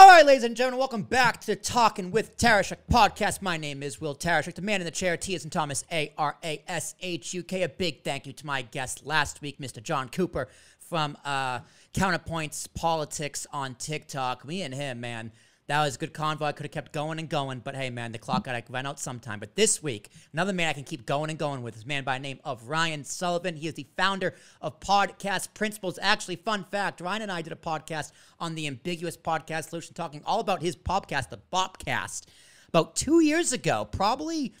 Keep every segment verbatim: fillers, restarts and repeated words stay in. All right, ladies and gentlemen, welcome back to Talkin' with Tarashuk Podcast. My name is Will Tarashuk, the man in the chair, T as in Thomas, A R A S H U K. A big thank you to my guest last week, Mister John Cooper from uh, CounterPoints Politics on TikTok. Me and him, man, that was a good convo. I could have kept going and going, but hey, man, the clock got to run out sometime. But this week, another man I can keep going and going with is a man by the name of Ryan Sullivan. He is the founder of Podcast Principles. Actually, fun fact, Ryan and I did a podcast on the Ambiguous Podcast Solution talking all about his podcast, the Bobcast, about two years ago, probably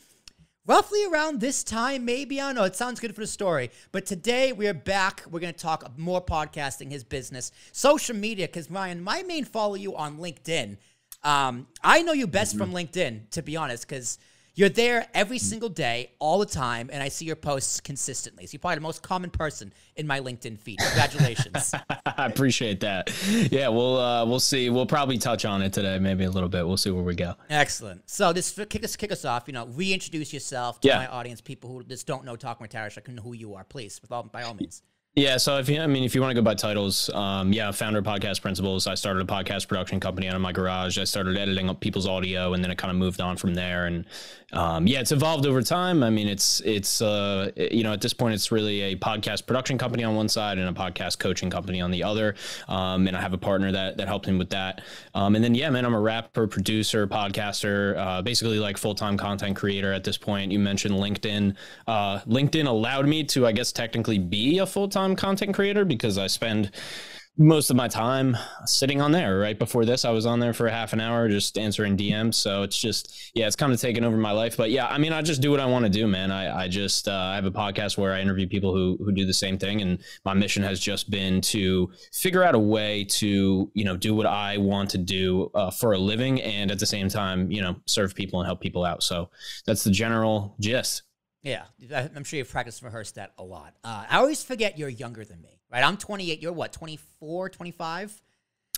roughly around this time, maybe. I don't know. It sounds good for the story. But today we are back. We're going to talk more podcasting, his business, social media, because Ryan, my main follow you on LinkedIn. Um, I know you best mm-hmm. from LinkedIn, to be honest, because you're there every single day, all the time, and I see your posts consistently. So you're probably the most common person in my LinkedIn feed. Congratulations. I appreciate that. Yeah, we'll, uh, we'll see. We'll probably touch on it today, maybe a little bit. We'll see where we go. Excellent. So this kick us, kick us off, you know, reintroduce yourself to yeah. my audience, people who just don't know Talkin' with Tarashuk and who you are, please, with all, by all means. Yeah, so if you, I mean, if you want to go by titles, um, yeah, founder of Podcast Principles. I started a podcast production company out of my garage. I started editing up people's audio, and then it kind of moved on from there. And um, yeah, it's evolved over time. I mean, it's it's uh, you know, at this point, it's really a podcast production company on one side and a podcast coaching company on the other. Um, and I have a partner that that helped him with that. Um, and then yeah, man, I'm a rapper, producer, podcaster, uh, basically like full time content creator at this point. You mentioned LinkedIn. Uh, LinkedIn allowed me to, I guess, technically be a full time content creator because I spend most of my time sitting on there. Right before this, I was on there for half an hour just answering D Ms. So it's just, yeah, it's kind of taken over my life. But yeah, I mean, I just do what I want to do, man. I, I just, uh, I have a podcast where I interview people who, who do the same thing. And my mission has just been to figure out a way to, you know, do what I want to do uh, for a living. And at the same time, you know, serve people and help people out. So that's the general gist. Yeah, I'm sure you've practiced and rehearsed that a lot. Uh, I always forget you're younger than me, right? I'm twenty-eight. You're what, twenty-four, twenty-five?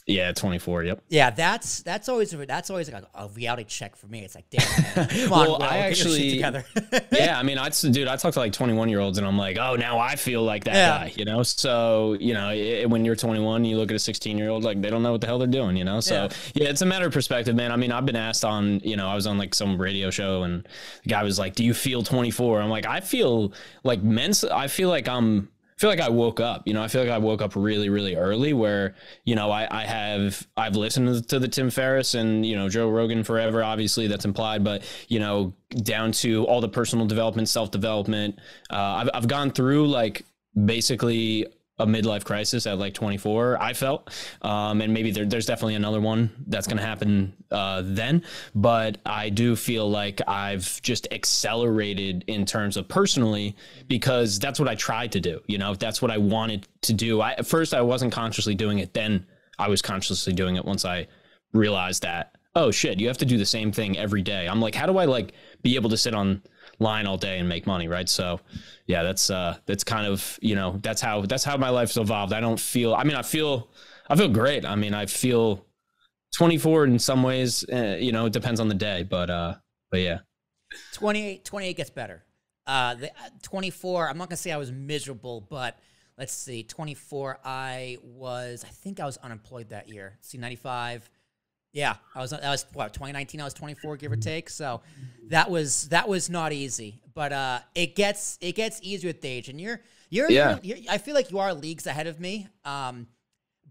Yeah, twenty-four. Yep. Yeah, that's that's always that's always like a reality check for me. It's like, damn, man, come on, well, bro, I actually get your shit together. Yeah, I mean, I dude, I talk to like twenty-one year olds, and I'm like, oh, now I feel like that yeah. guy, you know. So you know, it, when you're twenty-one, you look at a sixteen year old, like they don't know what the hell they're doing, you know. So yeah. yeah, it's a matter of perspective, man. I mean, I've been asked on, you know, I was on like some radio show, and the guy was like, "Do you feel twenty-four?" I'm like, I feel like mentally, I feel like I'm. I feel like I woke up, you know, I feel like I woke up really, really early where, you know, I, I have, I've listened to the Tim Ferriss and, you know, Joe Rogan forever, obviously that's implied, but, you know, down to all the personal development, self-development, uh, I've, I've gone through like basically a midlife crisis at like twenty-four, I felt, um, and maybe there, there's definitely another one that's going to happen uh, then, but I do feel like I've just accelerated in terms of personally, because that's what I tried to do. You know, that's what I wanted to do. I, at first I wasn't consciously doing it. Then I was consciously doing it once I realized that, oh shit, you have to do the same thing every day. I'm like, how do I like be able to sit on line all day and make money, right? So yeah, that's uh that's kind of, you know, that's how that's how my life's evolved. I don't feel, I mean, I feel I feel great. I mean, I feel twenty-four in some ways, uh, you know, it depends on the day, but uh but yeah. twenty-eight twenty-eight gets better. Uh the, uh, twenty-four, I'm not going to say I was miserable, but let's see, twenty-four I was I think I was unemployed that year. See, ninety-five. Yeah, I was, I was what, twenty nineteen, I was twenty-four, give or take. So that was, that was not easy, but uh, it gets, it gets easier with age. And you're, you're, yeah. you're, you're I feel like you are leagues ahead of me. Um,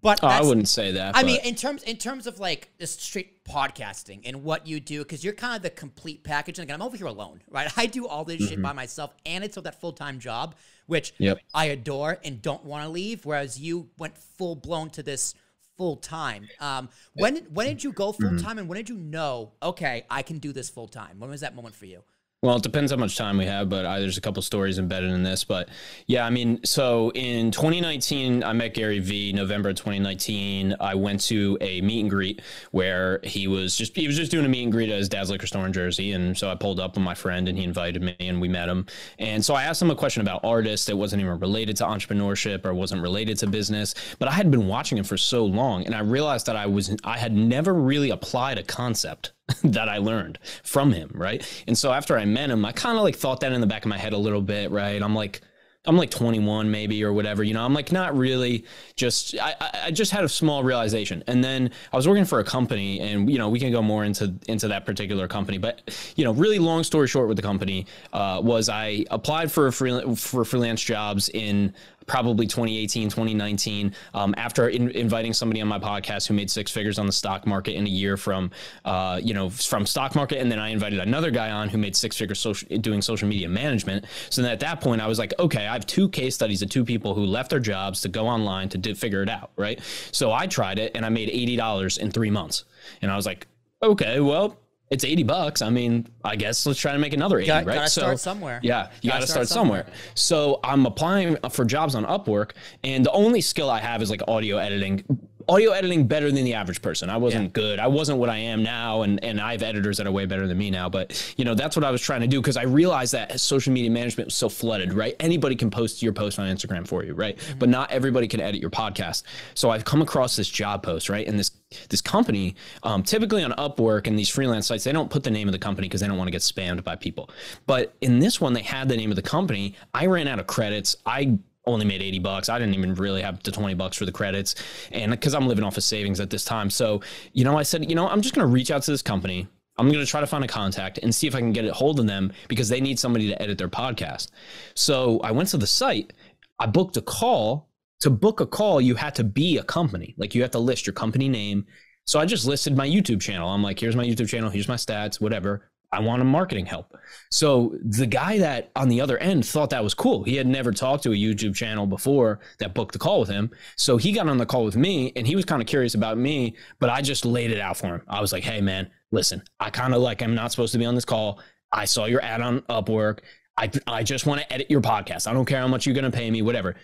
but oh, I wouldn't say that. I but. mean, in terms, in terms of like this straight podcasting and what you do, cause you're kind of the complete package. And again, I'm over here alone, right? I do all this mm-hmm. shit by myself, and it's with that full-time job, which yep. I adore and don't want to leave. Whereas you went full blown to this full time. Um, when, when did you go full time, and when did you know, okay, I can do this full time? When was that moment for you? Well, it depends how much time we have, but I, there's a couple stories embedded in this, but yeah, I mean, so in twenty nineteen, I met Gary V, November of twenty nineteen. I went to a meet and greet where he was just, he was just doing a meet and greet at his dad's liquor store in Jersey. And so I pulled up with my friend, and he invited me, and we met him. And so I asked him a question about artists that wasn't even related to entrepreneurship or wasn't related to business, but I had been watching him for so long. And I realized that I was, I had never really applied a concept that I learned from him, right? And so after I met him, I kind of like thought that in the back of my head a little bit, right? I'm like, I'm like twenty-one maybe or whatever, you know, I'm like not really just, I, I just had a small realization. And then I was working for a company and, you know, we can go more into, into that particular company, but, you know, really long story short with the company uh, was I applied for, a free, for freelance jobs in probably twenty eighteen, twenty nineteen, um, after in, inviting somebody on my podcast who made six figures on the stock market in a year from, uh, you know, from stock market. And then I invited another guy on who made six figures social, doing social media management. So then at that point I was like, okay, I have two case studies of two people who left their jobs to go online to do, figure it out. Right. So I tried it and I made eighty dollars in three months. And I was like, okay, well, it's eighty bucks. I mean, I guess let's try to make another eighty, got, right? Gotta so start somewhere. Yeah, you gotta, gotta start, start somewhere. somewhere. So I'm applying for jobs on Upwork, and the only skill I have is like audio editing. Audio editing better than the average person. I wasn't yeah. good. I wasn't what I am now. And, and I have editors that are way better than me now. But, you know, that's what I was trying to do because I realized that social media management was so flooded, right? Anybody can post your post on Instagram for you, right? Mm-hmm. But not everybody can edit your podcast. So I've come across this job post, right? And this this company, um, typically on Upwork and these freelance sites, they don't put the name of the company because they don't want to get spammed by people. But in this one, they had the name of the company. I ran out of credits. I only made eighty bucks. I didn't even really have the twenty bucks for the credits. And because I'm living off of savings at this time. So, you know, I said, you know, I'm just going to reach out to this company. I'm going to try to find a contact and see if I can get a hold of them because they need somebody to edit their podcast. So I went to the site. I booked a call. To book a call, you had to be a company. Like you have to list your company name. So I just listed my YouTube channel. I'm like, here's my YouTube channel. Here's my stats, whatever. I want a marketing help. So the guy that on the other end thought that was cool. He had never talked to a YouTube channel before that booked the call with him. So he got on the call with me and he was kind of curious about me, but I just laid it out for him. I was like, hey man, listen, I kind of like, I'm not supposed to be on this call. I saw your ad on Upwork. I, I just want to edit your podcast. I don't care how much you're going to pay me, whatever.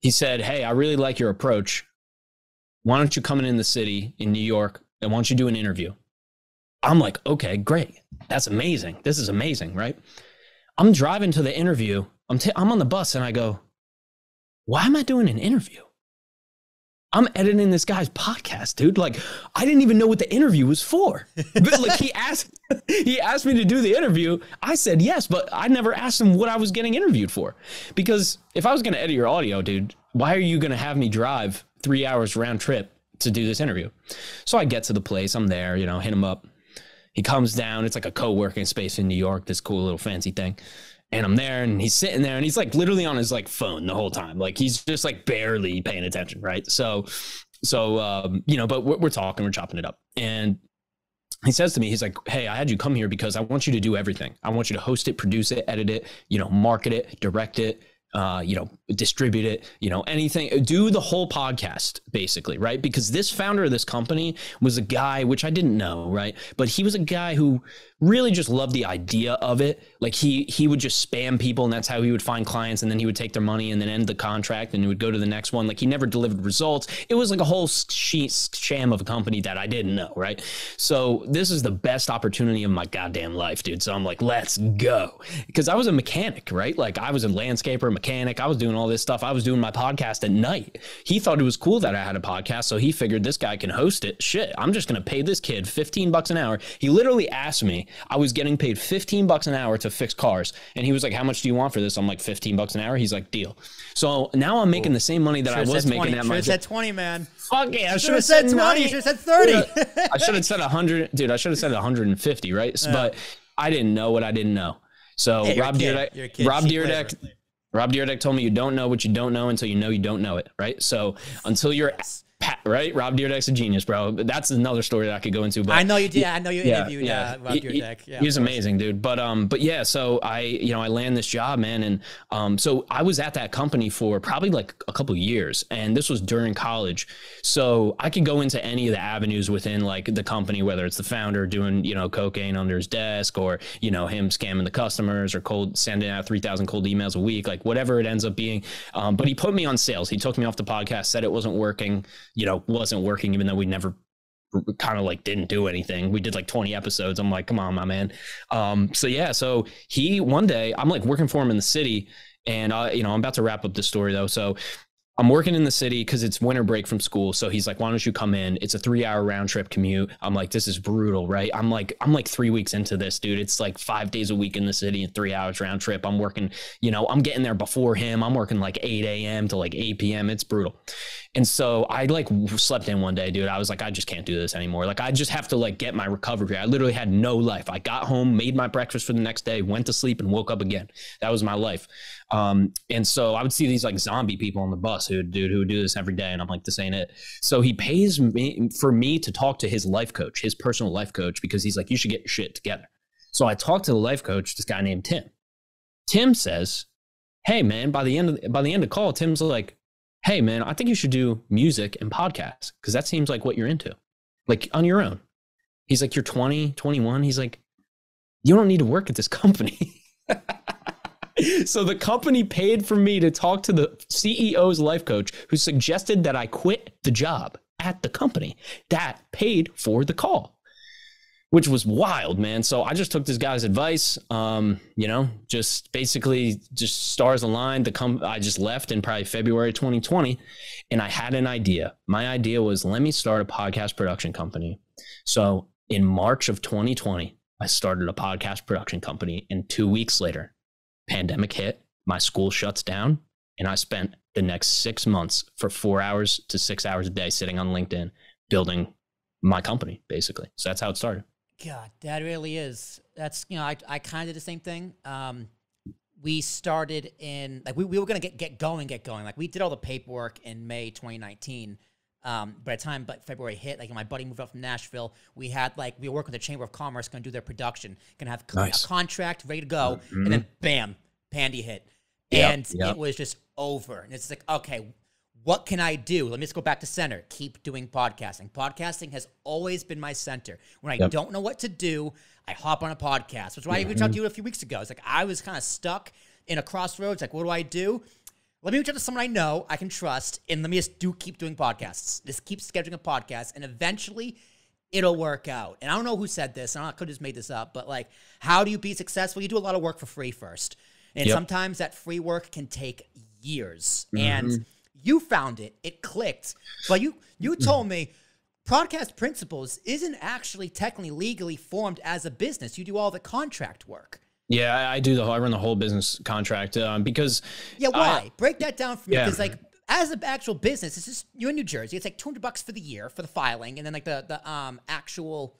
He said, hey, I really like your approach. Why don't you come in, in the city in New York and why don't you do an interview? I'm like, okay, great. That's amazing. This is amazing, right? I'm driving to the interview. I'm, t I'm on the bus and I go, why am I doing an interview? I'm editing this guy's podcast, dude. Like, I didn't even know what the interview was for. But like he asked, he asked me to do the interview. I said yes, but I never asked him what I was getting interviewed for. Because if I was going to edit your audio, dude, why are you going to have me drive three hours round trip to do this interview? So I get to the place. I'm there, you know, hit him up. He comes down. It's like a co-working space in New York, this cool little fancy thing. And I'm there and he's sitting there and he's like literally on his like phone the whole time. Like he's just like barely paying attention. Right. So, so, um, you know, but we're, we're talking, we're chopping it up. And he says to me, he's like, hey, I had you come here because I want you to do everything. I want you to host it, produce it, edit it, you know, market it, direct it. Uh, you know, distribute it, you know, anything, do the whole podcast basically. Right. Because this founder of this company was a guy, which I didn't know. Right. But he was a guy who really just loved the idea of it. Like he, he would just spam people and that's how he would find clients. And then he would take their money and then end the contract and he would go to the next one. Like he never delivered results. It was like a whole sham of a company that I didn't know. Right. So this is the best opportunity of my goddamn life, dude. So I'm like, let's go. Because I was a mechanic, right? Like I was a landscaper, mechanic. I was doing all this stuff. I was doing my podcast at night. He thought it was cool that I had a podcast. So he figured this guy can host it. Shit, I'm just going to pay this kid fifteen bucks an hour. He literally asked me, I was getting paid fifteen bucks an hour to fix cars. And he was like, how much do you want for this? I'm like, fifteen bucks an hour. He's like, deal. So now I'm making the same money that I was making at my job. Should have said twenty, man. Fuck yeah. I should have said twenty. You should have said thirty. I should have said one hundred. Dude, I should have said one hundred fifty, right? Yeah. But I didn't know what I didn't know. So hey, Rob Dyrdek, Rob Dyrdek, Rob Dyrdek told me you don't know what you don't know until you know you don't know it, right? So until you're, right? Rob Dyrdek's a genius, bro. That's another story that I could go into. But I know you did. Yeah, I know you yeah, interviewed yeah. Uh, Rob Dyrdek. Yeah, he was amazing, dude. But um, but yeah, so I, you know, I land this job, man, and um, so I was at that company for probably like a couple of years, and this was during college, so I could go into any of the avenues within like the company, whether it's the founder doing you know cocaine under his desk, or you know him scamming the customers, or cold sending out three thousand cold emails a week, like whatever it ends up being. Um, but he put me on sales. He took me off the podcast, said it wasn't working. You know, wasn't working, even though we never kind of like didn't do anything. We did like twenty episodes. I'm like, come on, my man. Um, so yeah, so he one day I'm like working for him in the city and, uh, you know, I'm about to wrap up this story though. So I'm working in the city because it's winter break from school. So he's like, why don't you come in? It's a three hour round trip commute. I'm like, this is brutal, right? I'm like, I'm like three weeks into this, dude. It's like five days a week in the city and three hours round trip. I'm working, you know, I'm getting there before him. I'm working like eight a m to like eight p m It's brutal. And so I like slept in one day, dude. I was like, I just can't do this anymore. Like, I just have to like get my recovery. I literally had no life. I got home, made my breakfast for the next day, went to sleep and woke up again. That was my life. Um, and so I would see these like zombie people on the bus who dude who would do this every day. And I'm like, this ain't it. So he pays me for me to talk to his life coach, his personal life coach, because he's like, you should get your shit together. So I talked to the life coach, this guy named Tim. Tim says, hey man, by the end of, by the end of call, Tim's like, hey man, I think you should do music and podcasts. Cause that seems like what you're into, like on your own. He's like, you're twenty, twenty-one. He's like, you don't need to work at this company. So the company paid for me to talk to the C E O's life coach who suggested that I quit the job at the company that paid for the call, which was wild, man. So I just took this guy's advice, um, you know, just basically just stars aligned. The com I just left in probably February twenty twenty, and I had an idea. My idea was, let me start a podcast production company. So in March of twenty twenty, I started a podcast production company, and two weeks later, pandemic hit, my school shuts down, and I spent the next six months for four hours to six hours a day sitting on LinkedIn building my company, basically. So that's how it started. God, that really is. That's, you know, I, I kind of did the same thing. Um, we started in, like, we, we were going to get, get going, get going. Like, we did all the paperwork in May twenty nineteen. Um, by the time but February hit, like my buddy moved up from Nashville, we had like, we were working with the Chamber of Commerce, going to do their production, going to have nice. a contract ready to go. Mm-hmm. And then bam, Pandy hit. Yep, and yep. It was just over. And it's like, okay, what can I do? Let me just go back to center. Keep doing podcasting. Podcasting has always been my center. When I yep. don't know what to do, I hop on a podcast, which is why mm-hmm. I reached out to you a few weeks ago. It's like, I was kind of stuck in a crossroads. Like, what do I do? Let me reach out to someone I know, I can trust, and let me just do keep doing podcasts. Just keep scheduling a podcast, and eventually it'll work out. And I don't know who said this. And I could have just made this up, but like, how do you be successful? You do a lot of work for free first. And yep. sometimes that free work can take years. Mm-hmm. And you found it. It clicked. But you, you told me Podcast Principles isn't actually technically legally formed as a business. You do all the contract work. Yeah, I do the whole, I run the whole business contract um, because. Yeah, why? I, Break that down for me. Because yeah. like, as an actual business, it's just, you're in New Jersey. It's like two hundred bucks for the year for the filing. And then like the, the um, actual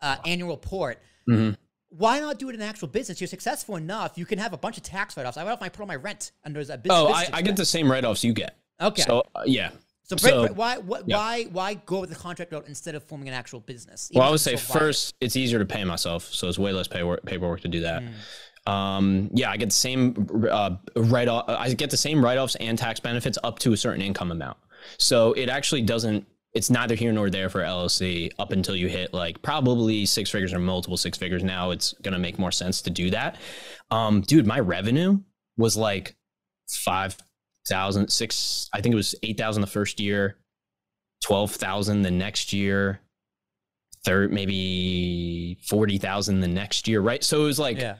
uh, annual report. Mm-hmm. Why not do it in an actual business? You're successful enough. You can have a bunch of tax write-offs. I write off my, put on my rent under a business. Oh, business I, I get the same write-offs you get. Okay. So, uh, yeah. So, break, so break, why what, yeah. why why go with the contract route instead of forming an actual business? Well, I would say first, it's easier to pay myself, so it's way less paperwork, paperwork to do that. Mm. Um, yeah, I get the same uh, write off. I get the same write offs and tax benefits up to a certain income amount. So it actually doesn't. It's neither here nor there for L L C up until you hit like probably six figures or multiple six figures. Now it's gonna make more sense to do that. Um, dude, my revenue was like five. thousand six I think it was eight thousand the first year, twelve thousand the next year, third maybe forty thousand the next year, right? So it was like yeah.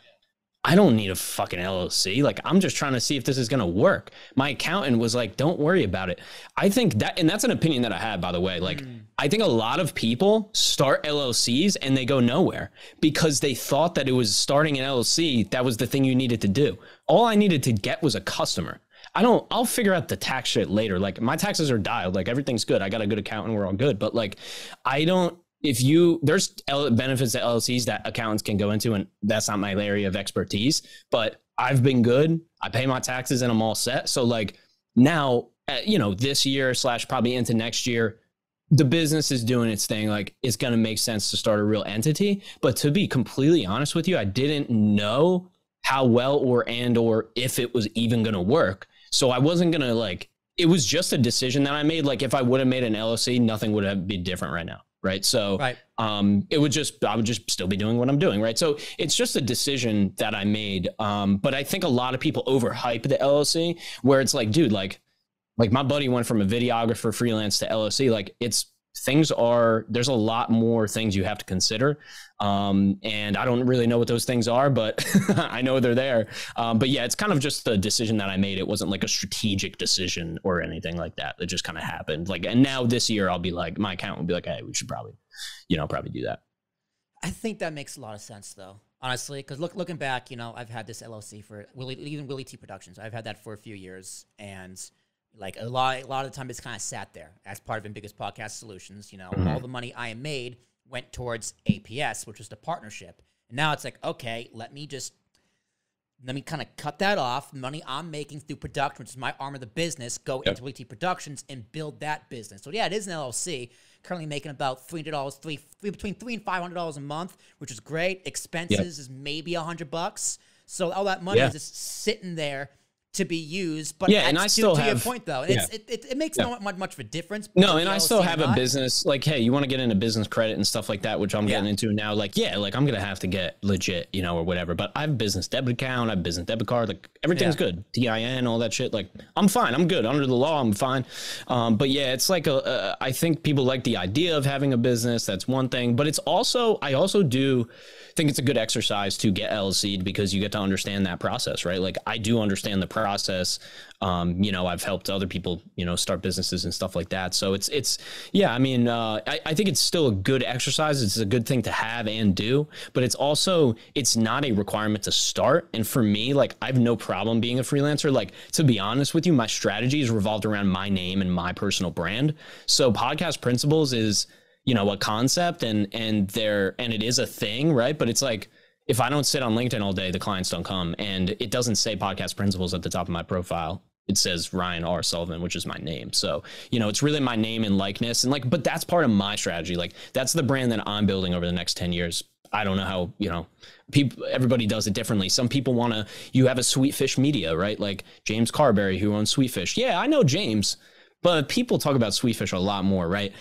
I don't need a fucking L L C. Like, I'm just trying to see if this is gonna work. My accountant was like, don't worry about it. I think that, and that's an opinion that I had, by the way. Like, mm. I think a lot of people start L L Cs and they go nowhere because they thought that it was starting an L L C, that was the thing you needed to do. All I needed to get was a customer. I don't, I'll figure out the tax shit later. Like, my taxes are dialed. Like, everything's good. I got a good accountant. We're all good. But like, I don't, if you, there's L benefits to L L Cs that accountants can go into, and that's not my area of expertise, but I've been good. I pay my taxes and I'm all set. So like now, you know, this year slash probably into next year, the business is doing its thing. Like, it's going to make sense to start a real entity. But to be completely honest with you, I didn't know how well or, and, or if it was even going to work. So I wasn't going to like, it was just a decision that I made. Like, if I would have made an L L C, nothing would have been different right now. Right. So, right. um, it would just, I would just still be doing what I'm doing. Right. So it's just a decision that I made. Um, but I think a lot of people overhype the L L C, where it's like, dude, like, like my buddy went from a videographer freelance to L L C. Like, it's things are, there's a lot more things you have to consider. Um, and I don't really know what those things are, but I know they're there. Um, but yeah, it's kind of just a decision that I made. It wasn't like a strategic decision or anything like that. It just kind of happened. Like, and now this year I'll be like, my account will be like, hey, we should probably, you know, probably do that. I think that makes a lot of sense though, honestly, because look, looking back, you know, I've had this L L C for Willy, even Willy T Productions. I've had that for a few years, and like a lot, a lot of the time it's kind of sat there as part of Inbiggus Podcast Solutions. You know, mm-hmm. all the money I made went towards A P S, which was the partnership. And now it's like, okay, let me just, let me kind of cut that off. Money I'm making through production, which is my arm of the business, go yep. into Willy T Productions and build that business. So yeah, it is an L L C. Currently making about three hundred dollars, three, three between three and five hundred dollars a month, which is great. Expenses yep. is maybe a hundred bucks. So all that money yeah. is just sitting there to be used. But yeah, and I still to have your point though. Yeah. It's, it, it, it makes yeah. not much, much of a difference. No, and I still have a business. Like, hey, you want to get into business credit and stuff like that, which I'm yeah. getting into now. Like, yeah, like I'm gonna have to get legit, you know, or whatever. But I have a business debit account, I have a business debit card. Like everything's yeah. good. D I N, all that shit. Like I'm fine. I'm good under the law. I'm fine. Um, but yeah, it's like a. a I think people like the idea of having a business. That's one thing. But it's also I also do think it's a good exercise to get L L C'd because you get to understand that process, right? Like I do understand the process. process. Um, you know, I've helped other people, you know, start businesses and stuff like that. So it's, it's, yeah, I mean, uh, I, I think it's still a good exercise. It's a good thing to have and do, but it's also, it's not a requirement to start. And for me, like, I have no problem being a freelancer. Like, to be honest with you, my strategy is revolved around my name and my personal brand. So Podcast Principles is, you know, a concept and, and there, and it is a thing, right? But it's like, if I don't sit on LinkedIn all day, the clients don't come. And it doesn't say Podcast Principles at the top of my profile. It says Ryan R Sullivan, which is my name. So, you know, it's really my name and likeness. And like, but that's part of my strategy. Like that's the brand that I'm building over the next ten years. I don't know how, you know, people, everybody does it differently. Some people want to, you have a Sweetfish Media, right? Like James Carberry, who owns Sweetfish. Yeah, I know James, but people talk about Sweetfish a lot more, right?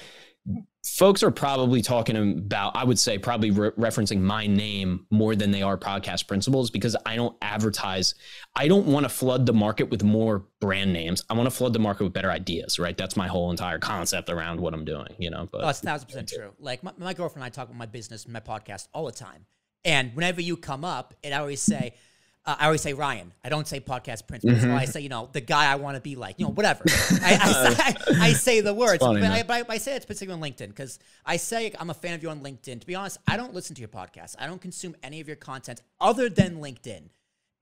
Folks are probably talking about, I would say probably re referencing my name more than they are Podcast Principles because I don't advertise. I don't want to flood the market with more brand names. I want to flood the market with better ideas, right? That's my whole entire concept around what I'm doing, you know, but oh, that's a thousand percent true. Like my, my girlfriend and I talk about my business and my podcast all the time. And whenever you come up and I always say, Uh, I always say Ryan. I don't say Podcast Principles. Mm-hmm. I say, you know, the guy I want to be like, you know, whatever. I, I, I, I say the words, funny, but, I, but I say it's particularly on LinkedIn because I say I'm a fan of you on LinkedIn. To be honest, I don't listen to your podcast. I don't consume any of your content other than LinkedIn.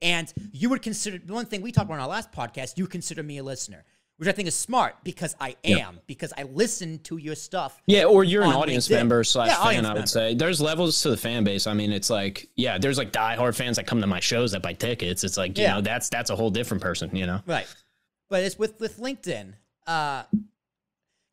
And you would consider, the one thing we talked about on our last podcast, you consider me a listener, which I think is smart because I am, yep. because I listen to your stuff. Yeah, or you're an audience LinkedIn. member slash yeah, fan, I would member. say. There's levels to the fan base. I mean, it's like, yeah, there's like diehard fans that come to my shows that buy tickets. It's like, you yeah. know, that's that's a whole different person, you know? Right. But it's with, with LinkedIn. Uh,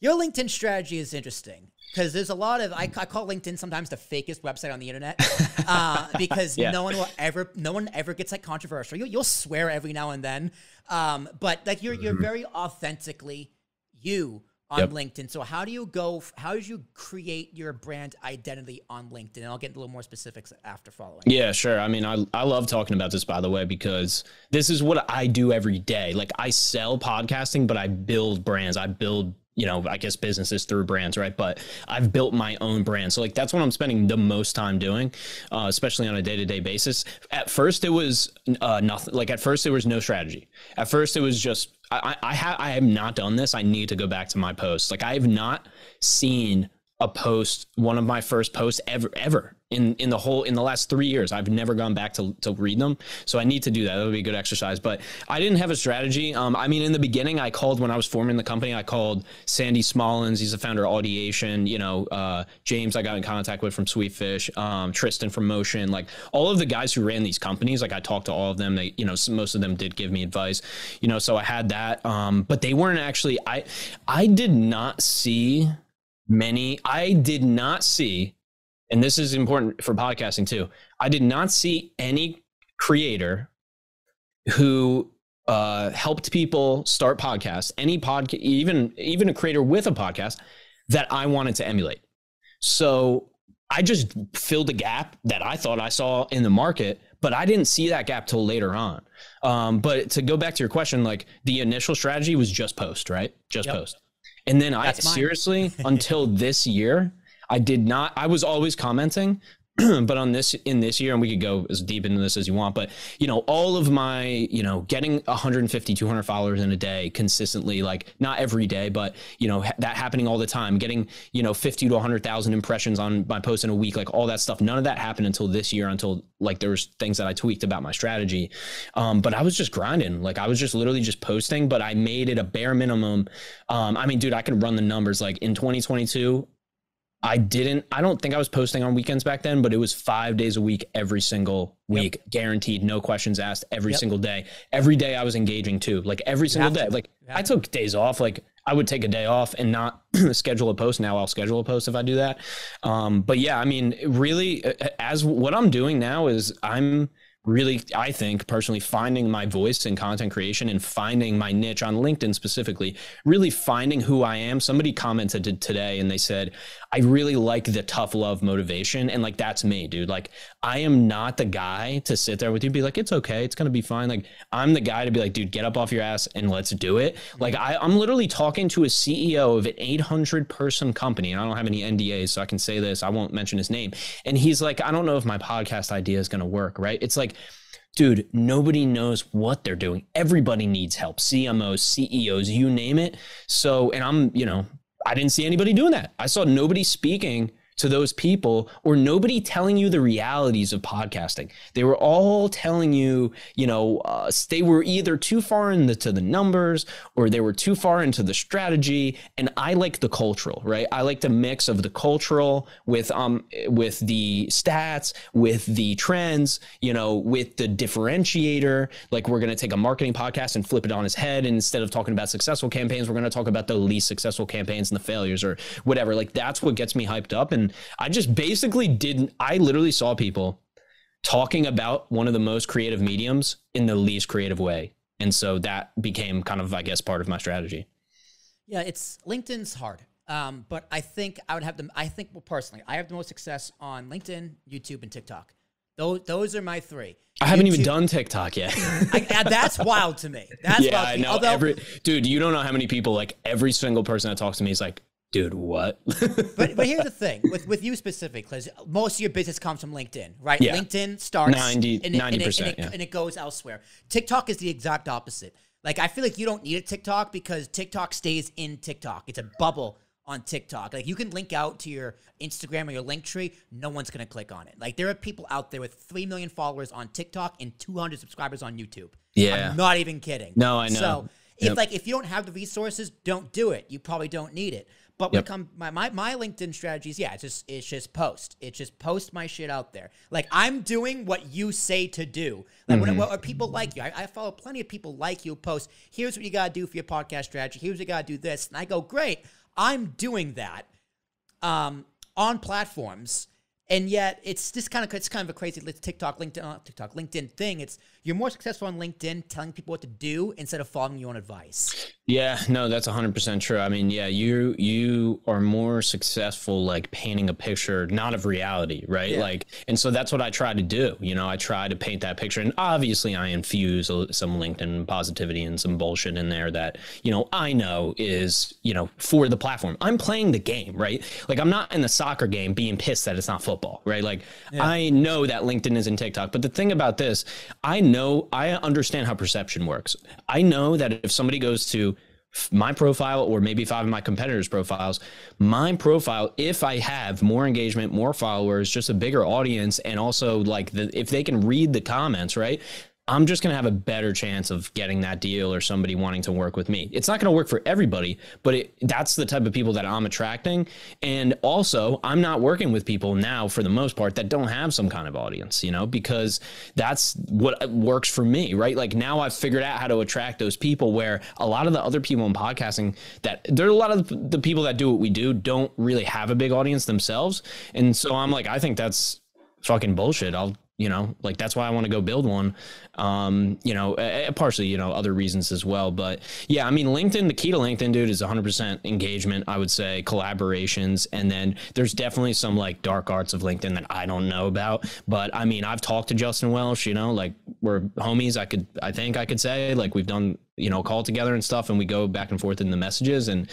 your LinkedIn strategy is interesting because there's a lot of, I, I call LinkedIn sometimes the fakest website on the internet uh, because yeah. no one will ever, no one ever gets like controversial. You, you'll swear every now and then. Um, but like you're, you're very authentically you on yep. LinkedIn. So how do you go, how did you create your brand identity on LinkedIn? And I'll get into a little more specifics after following. Yeah, sure. I mean, I, I love talking about this, by the way, because this is what I do every day. Like I sell podcasting, but I build brands. I build, you know, I guess businesses through brands, right? But I've built my own brand. So like, that's what I'm spending the most time doing, uh, especially on a day-to-day basis. At first it was uh, nothing. Like at first there was no strategy. At first it was just, I, I, ha I have not done this. I need to go back to my posts. Like I have not seen a post, one of my first posts ever, ever in, in the whole, in the last three years, I've never gone back to, to read them. So I need to do that. That would be a good exercise, but I didn't have a strategy. Um, I mean, in the beginning I called, when I was forming the company, I called Sandy Smallens. He's the founder of Audiation, you know, uh, James, I got in contact with from Sweetfish, um, Tristan from Motion, like all of the guys who ran these companies. Like I talked to all of them. They, you know, most of them did give me advice, you know, so I had that. Um, but they weren't actually, I, I did not see Many, I did not see, and this is important for podcasting too, I did not see any creator who uh, helped people start podcasts, any podcast, even, even a creator with a podcast that I wanted to emulate. So I just filled a gap that I thought I saw in the market, but I didn't see that gap till later on. Um, but to go back to your question, like the initial strategy was just post, right? Just yep. post. And then I seriously, until this year, I did not, I was always commenting, but on this, in this year, and we could go as deep into this as you want, but you know, all of my, you know, getting one fifty, two hundred followers in a day consistently, like not every day, but you know, ha that happening all the time, getting, you know, fifty to a hundred thousand impressions on my post in a week, like all that stuff. None of that happened until this year, until like there was things that I tweaked about my strategy. Um, but I was just grinding. Like I was just literally just posting, but I made it a bare minimum. Um, I mean, dude, I could run the numbers. Like in twenty twenty-two, I didn't, I don't think I was posting on weekends back then, but it was five days a week, every single week, yep. guaranteed, no questions asked, every yep. single day. Every day I was engaging too, like every single day. To. Like yeah. I took days off, like I would take a day off and not schedule a post. Now I'll schedule a post if I do that. Um, but yeah, I mean, really, as what I'm doing now is I'm really, I think personally, finding my voice in content creation and finding my niche on LinkedIn specifically, really finding who I am. Somebody commented today and they said, I really like the tough love motivation. And like, that's me, dude. Like I am not the guy to sit there with you and be like, it's okay, it's going to be fine. Like I'm the guy to be like, dude, get up off your ass and let's do it. Like I, I'm literally talking to a C E O of an eight hundred person company, and I don't have any N D As, so I can say this, I won't mention his name. And he's like, I don't know if my podcast idea is going to work. Right. It's like, dude, nobody knows what they're doing. Everybody needs help. C M Os, C E Os, you name it. So, and I'm, you know, I didn't see anybody doing that. I saw nobody speaking to those people or nobody telling you the realities of podcasting. They were all telling you, you know, uh, they were either too far into the numbers or they were too far into the strategy. And I like the cultural, right? I like the mix of the cultural with, um, with the stats, with the trends, you know, with the differentiator. Like we're going to take a marketing podcast and flip it on its head. And instead of talking about successful campaigns, we're going to talk about the least successful campaigns and the failures or whatever. Like that's what gets me hyped up. And I just basically didn't, I literally saw people talking about one of the most creative mediums in the least creative way. And so that became kind of, I guess, part of my strategy. Yeah, it's LinkedIn's hard. Um, but I think I would have them, I think, well, personally, I have the most success on LinkedIn, YouTube, and TikTok. Those, those are my three. I haven't YouTube, even done TikTok yet. I, that's wild to me. That's yeah, wild to me. I know. Although, every, dude, you don't know how many people, like every single person that talks to me is like, dude, what? but, but here's the thing with, with you specifically, because most of your business comes from LinkedIn, right? Yeah. LinkedIn starts ninety percent and it, and it, and it, yeah. and it goes elsewhere. TikTok is the exact opposite. Like, I feel like you don't need a TikTok because TikTok stays in TikTok. It's a bubble on TikTok. Like you can link out to your Instagram or your Linktree. No one's going to click on it. Like there are people out there with three million followers on TikTok and two hundred subscribers on YouTube. Yeah. I'm not even kidding. No, I know. So yep. if like, if you don't have the resources, don't do it. You probably don't need it. But yep. come, my, my, my LinkedIn strategies, yeah, it's just, it's just post. It's just post my shit out there. Like I'm doing what you say to do. Like mm-hmm. what, what are people like you? I, I follow plenty of people like you post, here's what you got to do for your podcast strategy. Here's what you got to do this. And I go, great, I'm doing that um, on platforms. And yet it's just kind of, it's kind of a crazy TikTok, LinkedIn, uh, TikTok, LinkedIn thing. It's you're more successful on LinkedIn telling people what to do instead of following your own advice. Yeah, no, that's one hundred percent true. I mean, yeah, you you are more successful like painting a picture, not of reality, right? Yeah. Like, and so that's what I try to do. You know, I try to paint that picture, and obviously I infuse some LinkedIn positivity and some bullshit in there that, you know, I know is, you know, for the platform. I'm playing the game, right? Like I'm not in the soccer game being pissed that it's not football, right? Like yeah. I know that LinkedIn is in TikTok, but the thing about this, I know, I understand how perception works. I know that if somebody goes to my profile or maybe five of my competitors' profiles, my profile, if I have more engagement, more followers, just a bigger audience, and also like the, if they can read the comments, right? I'm just going to have a better chance of getting that deal or somebody wanting to work with me. It's not going to work for everybody, but it, that's the type of people that I'm attracting. And also I'm not working with people now for the most part that don't have some kind of audience, you know, because that's what works for me, right? Like now I've figured out how to attract those people where a lot of the other people in podcasting that there are a lot of the people that do what we do don't really have a big audience themselves. And so I'm like, I think that's fucking bullshit. I'll, you know, like that's why I want to go build one, um, you know, uh, partially, you know, other reasons as well. But yeah, I mean, LinkedIn, the key to LinkedIn, dude, is one hundred percent engagement, I would say, collaborations. And then there's definitely some like dark arts of LinkedIn that I don't know about. But I mean, I've talked to Justin Welsh, you know, like we're homies. I could, I think I could say like we've done, you know, a call together and stuff, and we go back and forth in the messages. And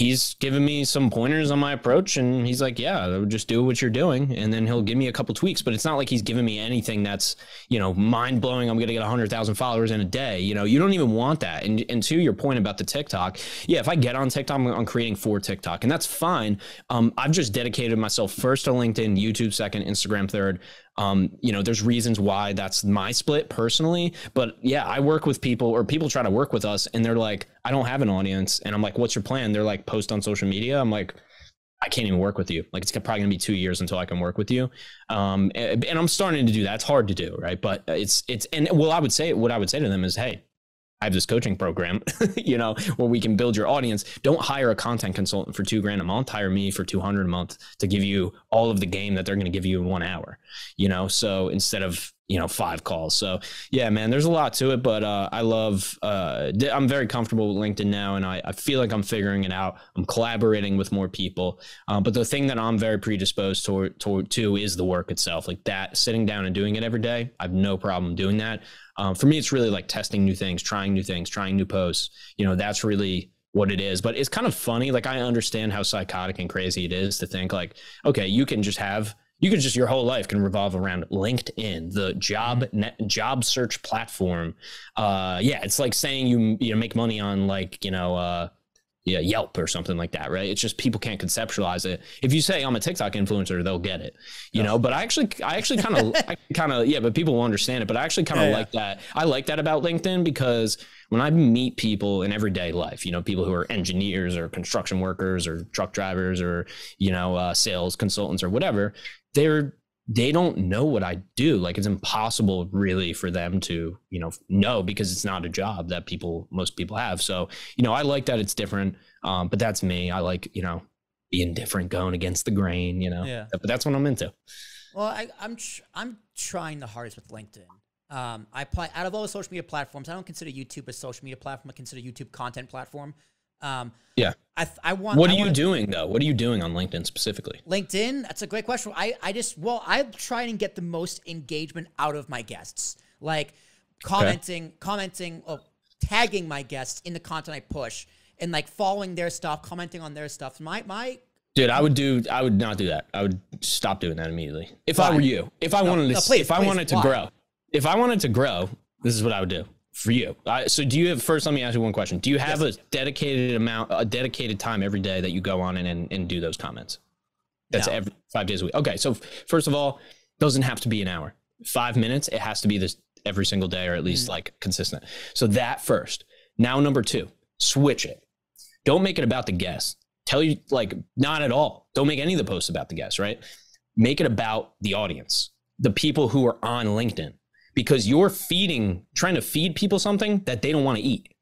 he's given me some pointers on my approach, and he's like, yeah, just do what you're doing. And then he'll give me a couple tweaks, but it's not like he's giving me anything that's, you know, mind blowing. I'm going to get a hundred thousand followers in a day. You know, you don't even want that. And, and to your point about the TikTok. Yeah. If I get on TikTok, I'm, I'm creating for TikTok, and that's fine. Um, I've just dedicated myself first to LinkedIn, YouTube second, Instagram third. Um, you know, there's reasons why that's my split personally, but yeah, I work with people, or people try to work with us, and they're like, I don't have an audience. And I'm like, what's your plan? They're like, post on social media. I'm like, I can't even work with you. Like, it's probably gonna be two years until I can work with you. Um, and, and I'm starting to do that. It's hard to do, right? But it's, it's, and well, I would say, what I would say to them is, hey, I have this coaching program, you know, where we can build your audience. Don't hire a content consultant for two grand a month. Hire me for two hundred a month to give you all of the game that they're going to give you in one hour, you know? So instead of, you know, five calls. So yeah, man, there's a lot to it, but, uh, I love, uh, I'm very comfortable with LinkedIn now, and I, I feel like I'm figuring it out. I'm collaborating with more people. Um, but the thing that I'm very predisposed to, to, to is the work itself, like that sitting down and doing it every day. I have no problem doing that. Um, for me, it's really like testing new things, trying new things, trying new posts. You know, that's really what it is. But it's kind of funny. Like, I understand how psychotic and crazy it is to think like, okay, you can just have, you can just, your whole life can revolve around LinkedIn, the job net, job search platform. Uh, yeah. It's like saying you, you know, make money on like, you know, uh, yeah, Yelp or something like that, right? It's just people can't conceptualize it. If you say I'm a TikTok influencer, they'll get it, you oh. know. But I actually, I actually kind of, I kind of, yeah. But people will understand it. But I actually kind of yeah, like yeah. that. I like that about LinkedIn, because when I meet people in everyday life, you know, people who are engineers or construction workers or truck drivers or you know, uh, sales consultants or whatever, they're they don't know what I do. Like, it's impossible really for them to, you know, know, because it's not a job that people, most people have. So, you know, I like that it's different, um, but that's me. I like, you know, being different, going against the grain, you know, yeah. but that's what I'm into. Well, I, I'm, tr I'm trying the hardest with LinkedIn. Um, I apply out of all the social media platforms. I don't consider YouTube a social media platform. I consider YouTube content platform. Um, yeah. I, I want, what are I you wanna, doing though? What are you doing on LinkedIn specifically? LinkedIn? That's a great question. I, I just, well, I try and get the most engagement out of my guests, like commenting, okay. commenting, oh, tagging my guests in the content I push, and like following their stuff, commenting on their stuff. My, my, Dude, I would do, I would not do that. I would stop doing that immediately. If why? I were you, if I no, wanted to, no, please, if please, I wanted why? to grow, if I wanted to grow, this is what I would do. For you. Uh, so do you have, first, let me ask you one question. Do you have yes. a dedicated amount, a dedicated time every day that you go on and, and, and do those comments? That's no. every five days a week. Okay. So first of all, doesn't have to be an hour, five minutes. It has to be this every single day, or at least mm. like consistent. So that first. Now, number two, switch it. Don't make it about the guest. Tell you like, not at all. Don't make any of the posts about the guest, right? Make it about the audience, the people who are on LinkedIn. Because you're feeding, trying to feed people something that they don't want to eat.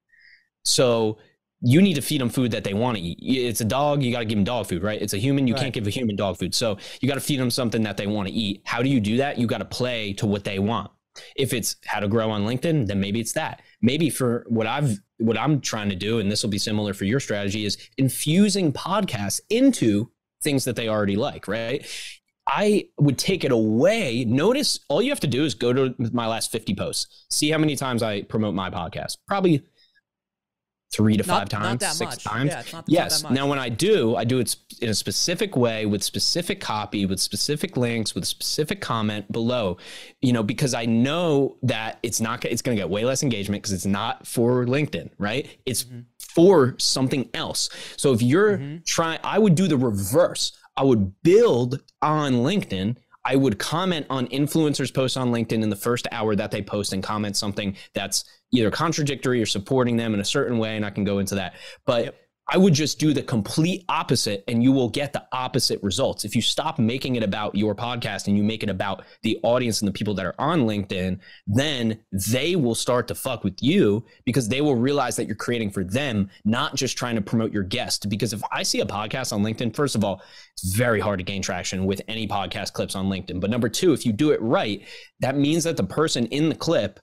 So you need to feed them food that they want to eat. It's a dog, you got to give them dog food, right? It's a human, you right. can't give a human dog food. So you got to feed them something that they want to eat. How do you do that? You got to play to what they want. If it's how to grow on LinkedIn, then maybe it's that. Maybe for what I've, what I'm trying to do, and this will be similar for your strategy, is infusing podcasts into things that they already like, right? I would take it away. Notice all you have to do is go to my last fifty posts. See how many times I promote my podcast. Probably three to not, five times, not six much. times. Yeah, it's not, yes. Not now, when I do, I do it in a specific way, with specific copy, with specific links, with specific comment below, you know, because I know that it's not, it's going to get way less engagement because it's not for LinkedIn, right? It's mm-hmm. for something else. So if you're mm-hmm. trying, I would do the reverse. I would build on LinkedIn. I would comment on influencers' posts on LinkedIn in the first hour that they post, and comment something that's either contradictory or supporting them in a certain way. And I can go into that, but yep. I would just do the complete opposite, and you will get the opposite results. If you stop making it about your podcast and you make it about the audience and the people that are on LinkedIn, then they will start to fuck with you, because they will realize that you're creating for them, not just trying to promote your guest. Because if I see a podcast on LinkedIn, first of all, it's very hard to gain traction with any podcast clips on LinkedIn. But number two, if you do it right, that means that the person in the clip,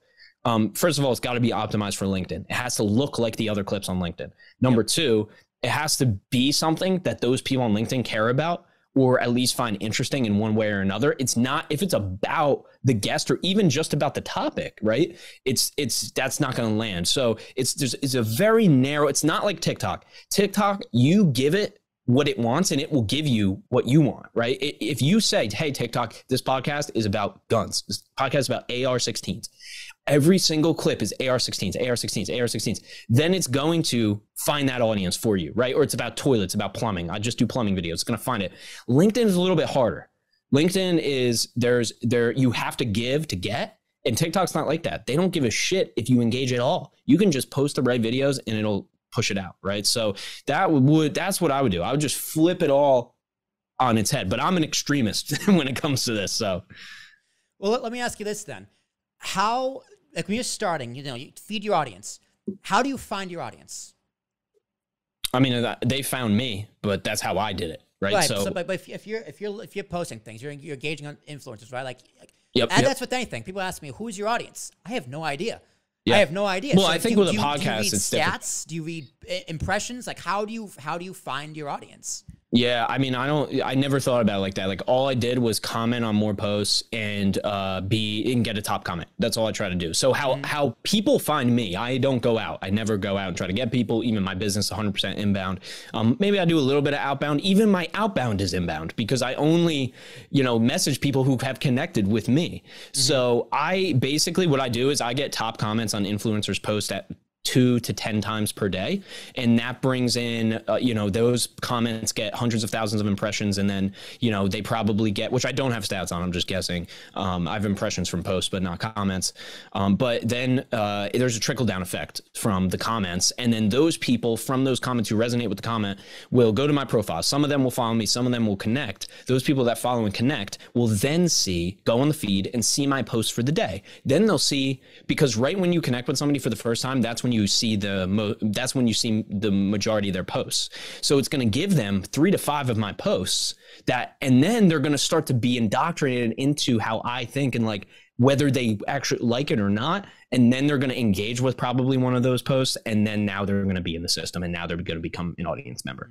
Um, first of all, it's got to be optimized for LinkedIn. It has to look like the other clips on LinkedIn. Number yep. two, it has to be something that those people on LinkedIn care about, or at least find interesting in one way or another. It's not, if it's about the guest or even just about the topic, right? It's, it's, that's not going to land. So it's, there's, it's a very narrow, it's not like TikTok. TikTok, you give it what it wants and it will give you what you want, right? If you say, hey, TikTok, this podcast is about guns. This podcast is about A R sixteens. Every single clip is A R sixteens, A R sixteens, A R sixteens. Then it's going to find that audience for you, right? Or it's about toilets, about plumbing. I just do plumbing videos. It's going to find it. LinkedIn is a little bit harder. LinkedIn is there's there, you have to give to get. And TikTok's not like that. They don't give a shit if you engage at all. You can just post the right videos and it'll push it out, right? So that would, that's what I would do. I would just flip it all on its head, but I'm an extremist when it comes to this. So, well, let me ask you this then. How, like when you're starting, you know, you feed your audience. How do you find your audience? I mean, they found me, but that's how I did it, right? Right. So, so but, but if, if you're if you're if you're posting things, you're you're engaging on influencers, right? Like, yep, and yep. that's with anything. People ask me, "Who's your audience?" I have no idea. Yep. I have no idea. Well, so I think you, with a podcast, do you read it's stats? Different. Do you read impressions? Like, how do you how do you find your audience? Yeah, I mean, I don't, I never thought about it like that. Like all I did was comment on more posts and uh, be, and get a top comment. That's all I try to do. So how, mm-hmm. how people find me, I don't go out. I never go out and try to get people, even my business, one hundred percent inbound. Um, maybe I do a little bit of outbound. Even my outbound is inbound because I only, you know, message people who have connected with me. Mm-hmm. So I basically, what I do is I get top comments on influencers posts at two to ten times per day. And that brings in, uh, you know, those comments get hundreds of thousands of impressions. And then, you know, they probably get, which I don't have stats on, I'm just guessing. Um, I have impressions from posts, but not comments. Um, but then uh, there's a trickle down effect from the comments. And then those people from those comments who resonate with the comment will go to my profile. Some of them will follow me. Some of them will connect. Those people that follow and connect will then see, go on the feed and see my post for the day. Then they'll see, because right when you connect with somebody for the first time, that's when you you see the mo that's when you see the majority of their posts. So it's going to give them three to five of my posts that, and then they're going to start to be indoctrinated into how I think and like whether they actually like it or not. And then they're going to engage with probably one of those posts. And then now they're going to be in the system and now they're going to become an audience member.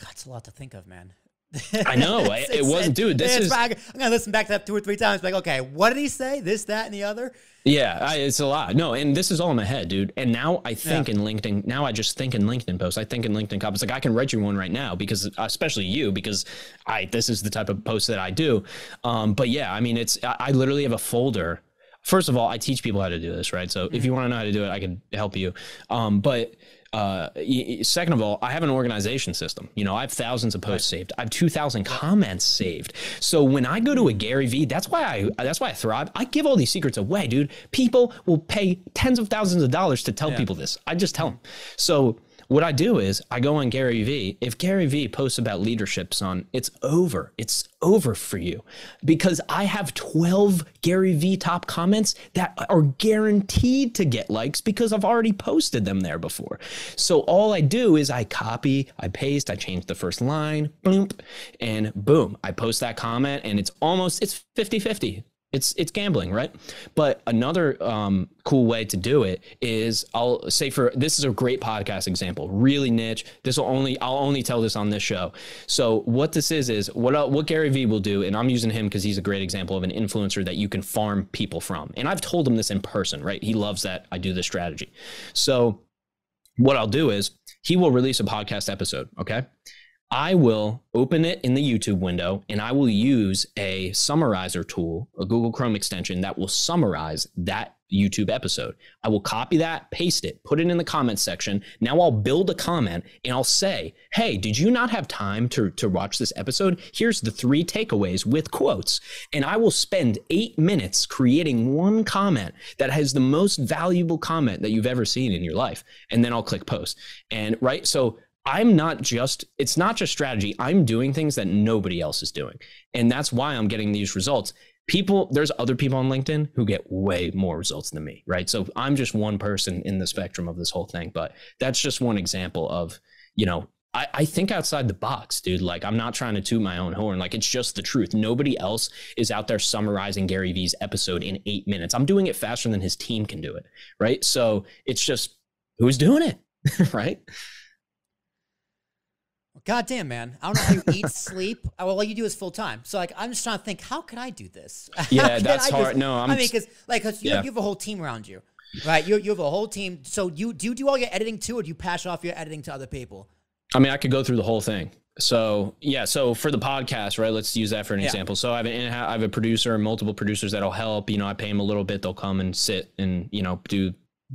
God, it's a lot to think of, man. I know it's, it, it it's, wasn't, dude. This is. Probably, I'm gonna listen back to that two or three times. Like, okay, what did he say? This, that, and the other. Yeah, I, it's a lot. No, and this is all in my head, dude. And now I think yeah. in LinkedIn. Now I just think in LinkedIn posts. I think in LinkedIn comments. Like I can write you one right now because, especially you, because I this is the type of post that I do. Um, but yeah, I mean, it's I, I literally have a folder. First of all, I teach people how to do this, right? So mm-hmm. if you want to know how to do it, I can help you. Um, but. Uh, second of all, I have an organization system. You know, I have thousands of posts saved. I have two thousand comments saved. So when I go to a Gary V, that's why I, that's why I thrive. I give all these secrets away, dude. People will pay tens of thousands of dollars to tell yeah. people this. I just tell them. So what I do is I go on Gary V. If Gary V posts about leadership, son, it's over. It's over for you because I have twelve Gary V top comments that are guaranteed to get likes because I've already posted them there before. So all I do is I copy, I paste, I change the first line, boom, and boom, I post that comment and it's almost, it's fifty fifty. It's, it's gambling, right? But another um, cool way to do it is I'll say for, this is a great podcast example, really niche. This will only, I'll only tell this on this show. So what this is, is what, what Gary V will do, and I'm using him because he's a great example of an influencer that you can farm people from. And I've told him this in person, right? He loves that I do this strategy. So what I'll do is he will release a podcast episode, okay? I will open it in the YouTube window and I will use a summarizer tool, a Google Chrome extension that will summarize that YouTube episode. I will copy that, paste it, put it in the comments section. Now I'll build a comment and I'll say, hey, did you not have time to, to watch this episode? Here's the three takeaways with quotes. And I will spend eight minutes creating one comment that has the most valuable comment that you've ever seen in your life. And then I'll click post. And right, so I'm not just, it's not just strategy. I'm doing things that nobody else is doing. And that's why I'm getting these results. People, there's other people on LinkedIn who get way more results than me, right? So I'm just one person in the spectrum of this whole thing, but that's just one example of, you know, I, I think outside the box, dude. Like I'm not trying to toot my own horn. Like it's just the truth. Nobody else is out there summarizing Gary V's episode in eight minutes. I'm doing it faster than his team can do it, right? So it's just who's doing it, right? Goddamn, man. I don't know how you eat, sleep. Well, all you do is full time. So, like, I'm just trying to think, how could I do this? Yeah, that's I hard. Just, no, I'm I mean, because, like, cause you, yeah. know, you have a whole team around you, right? You, you have a whole team. So, you, do you do all your editing too, or do you pass off your editing to other people? I mean, I could go through the whole thing. So, yeah. So, for the podcast, right? Let's use that for an yeah. example. So, I have an in-house, I have a producer and multiple producers that'll help. You know, I pay them a little bit. They'll come and sit and, you know, do.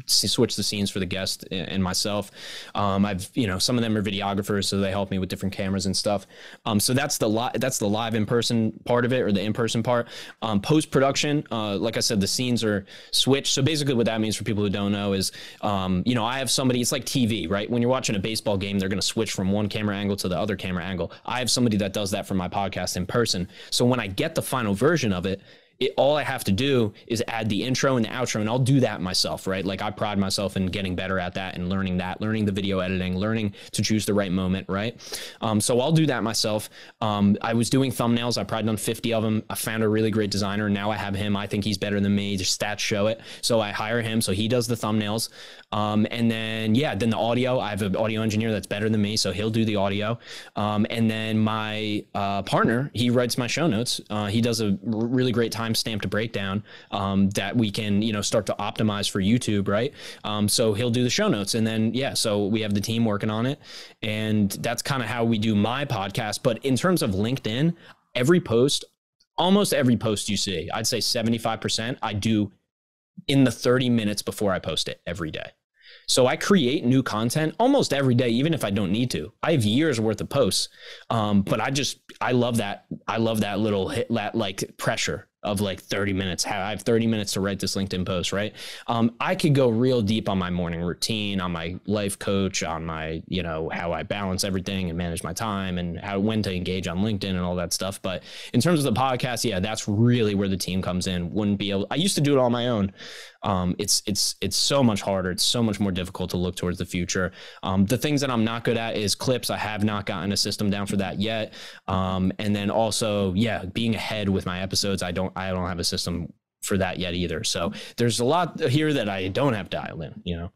Switch the scenes for the guest and myself. Um, I've, you know, some of them are videographers, so they help me with different cameras and stuff. Um, so that's the li that's the live in-person part of it, or the in-person part. Um, post-production, uh, like I said, the scenes are switched. So basically what that means for people who don't know is, um, you know, I have somebody, it's like T V, right? When you're watching a baseball game, they're going to switch from one camera angle to the other camera angle. I have somebody that does that for my podcast in person. So when I get the final version of it, It, all I have to do is add the intro and the outro, and I'll do that myself, right? Like, I pride myself in getting better at that and learning that, learning the video editing, learning to choose the right moment, right? Um, so I'll do that myself. Um, I was doing thumbnails. I've probably done fifty of them. I found a really great designer, and now I have him. I think he's better than me. The stats show it. So I hire him. So he does the thumbnails. Um, and then, yeah, then the audio. I have an audio engineer that's better than me, so he'll do the audio. Um, and then my uh, partner, he writes my show notes. Uh, he does a really great time timestamp to breakdown um, that we can, you know, start to optimize for YouTube, right? Um, so he'll do the show notes, and then, yeah, so we have the team working on it, and that's kind of how we do my podcast. But in terms of LinkedIn, every post, almost every post you see, I'd say seventy-five percent I do in the thirty minutes before I post it every day. So I create new content almost every day, even if I don't need to. I have years worth of posts, um, but I just, I love that. I love that little hit, that like pressure of like thirty minutes. I have thirty minutes to write this LinkedIn post, right? Um, I could go real deep on my morning routine, on my life coach, on my, you know, how I balance everything and manage my time and how, when to engage on LinkedIn and all that stuff. But in terms of the podcast, yeah, that's really where the team comes in. Wouldn't be able, I used to do it on my own. Um, it's, it's, it's so much harder. It's so much more difficult to look towards the future. Um, the things that I'm not good at is clips. I have not gotten a system down for that yet. Um, and then also, yeah, being ahead with my episodes. I don't, I don't have a system for that yet either. So there's a lot here that I don't have dialed in, you know?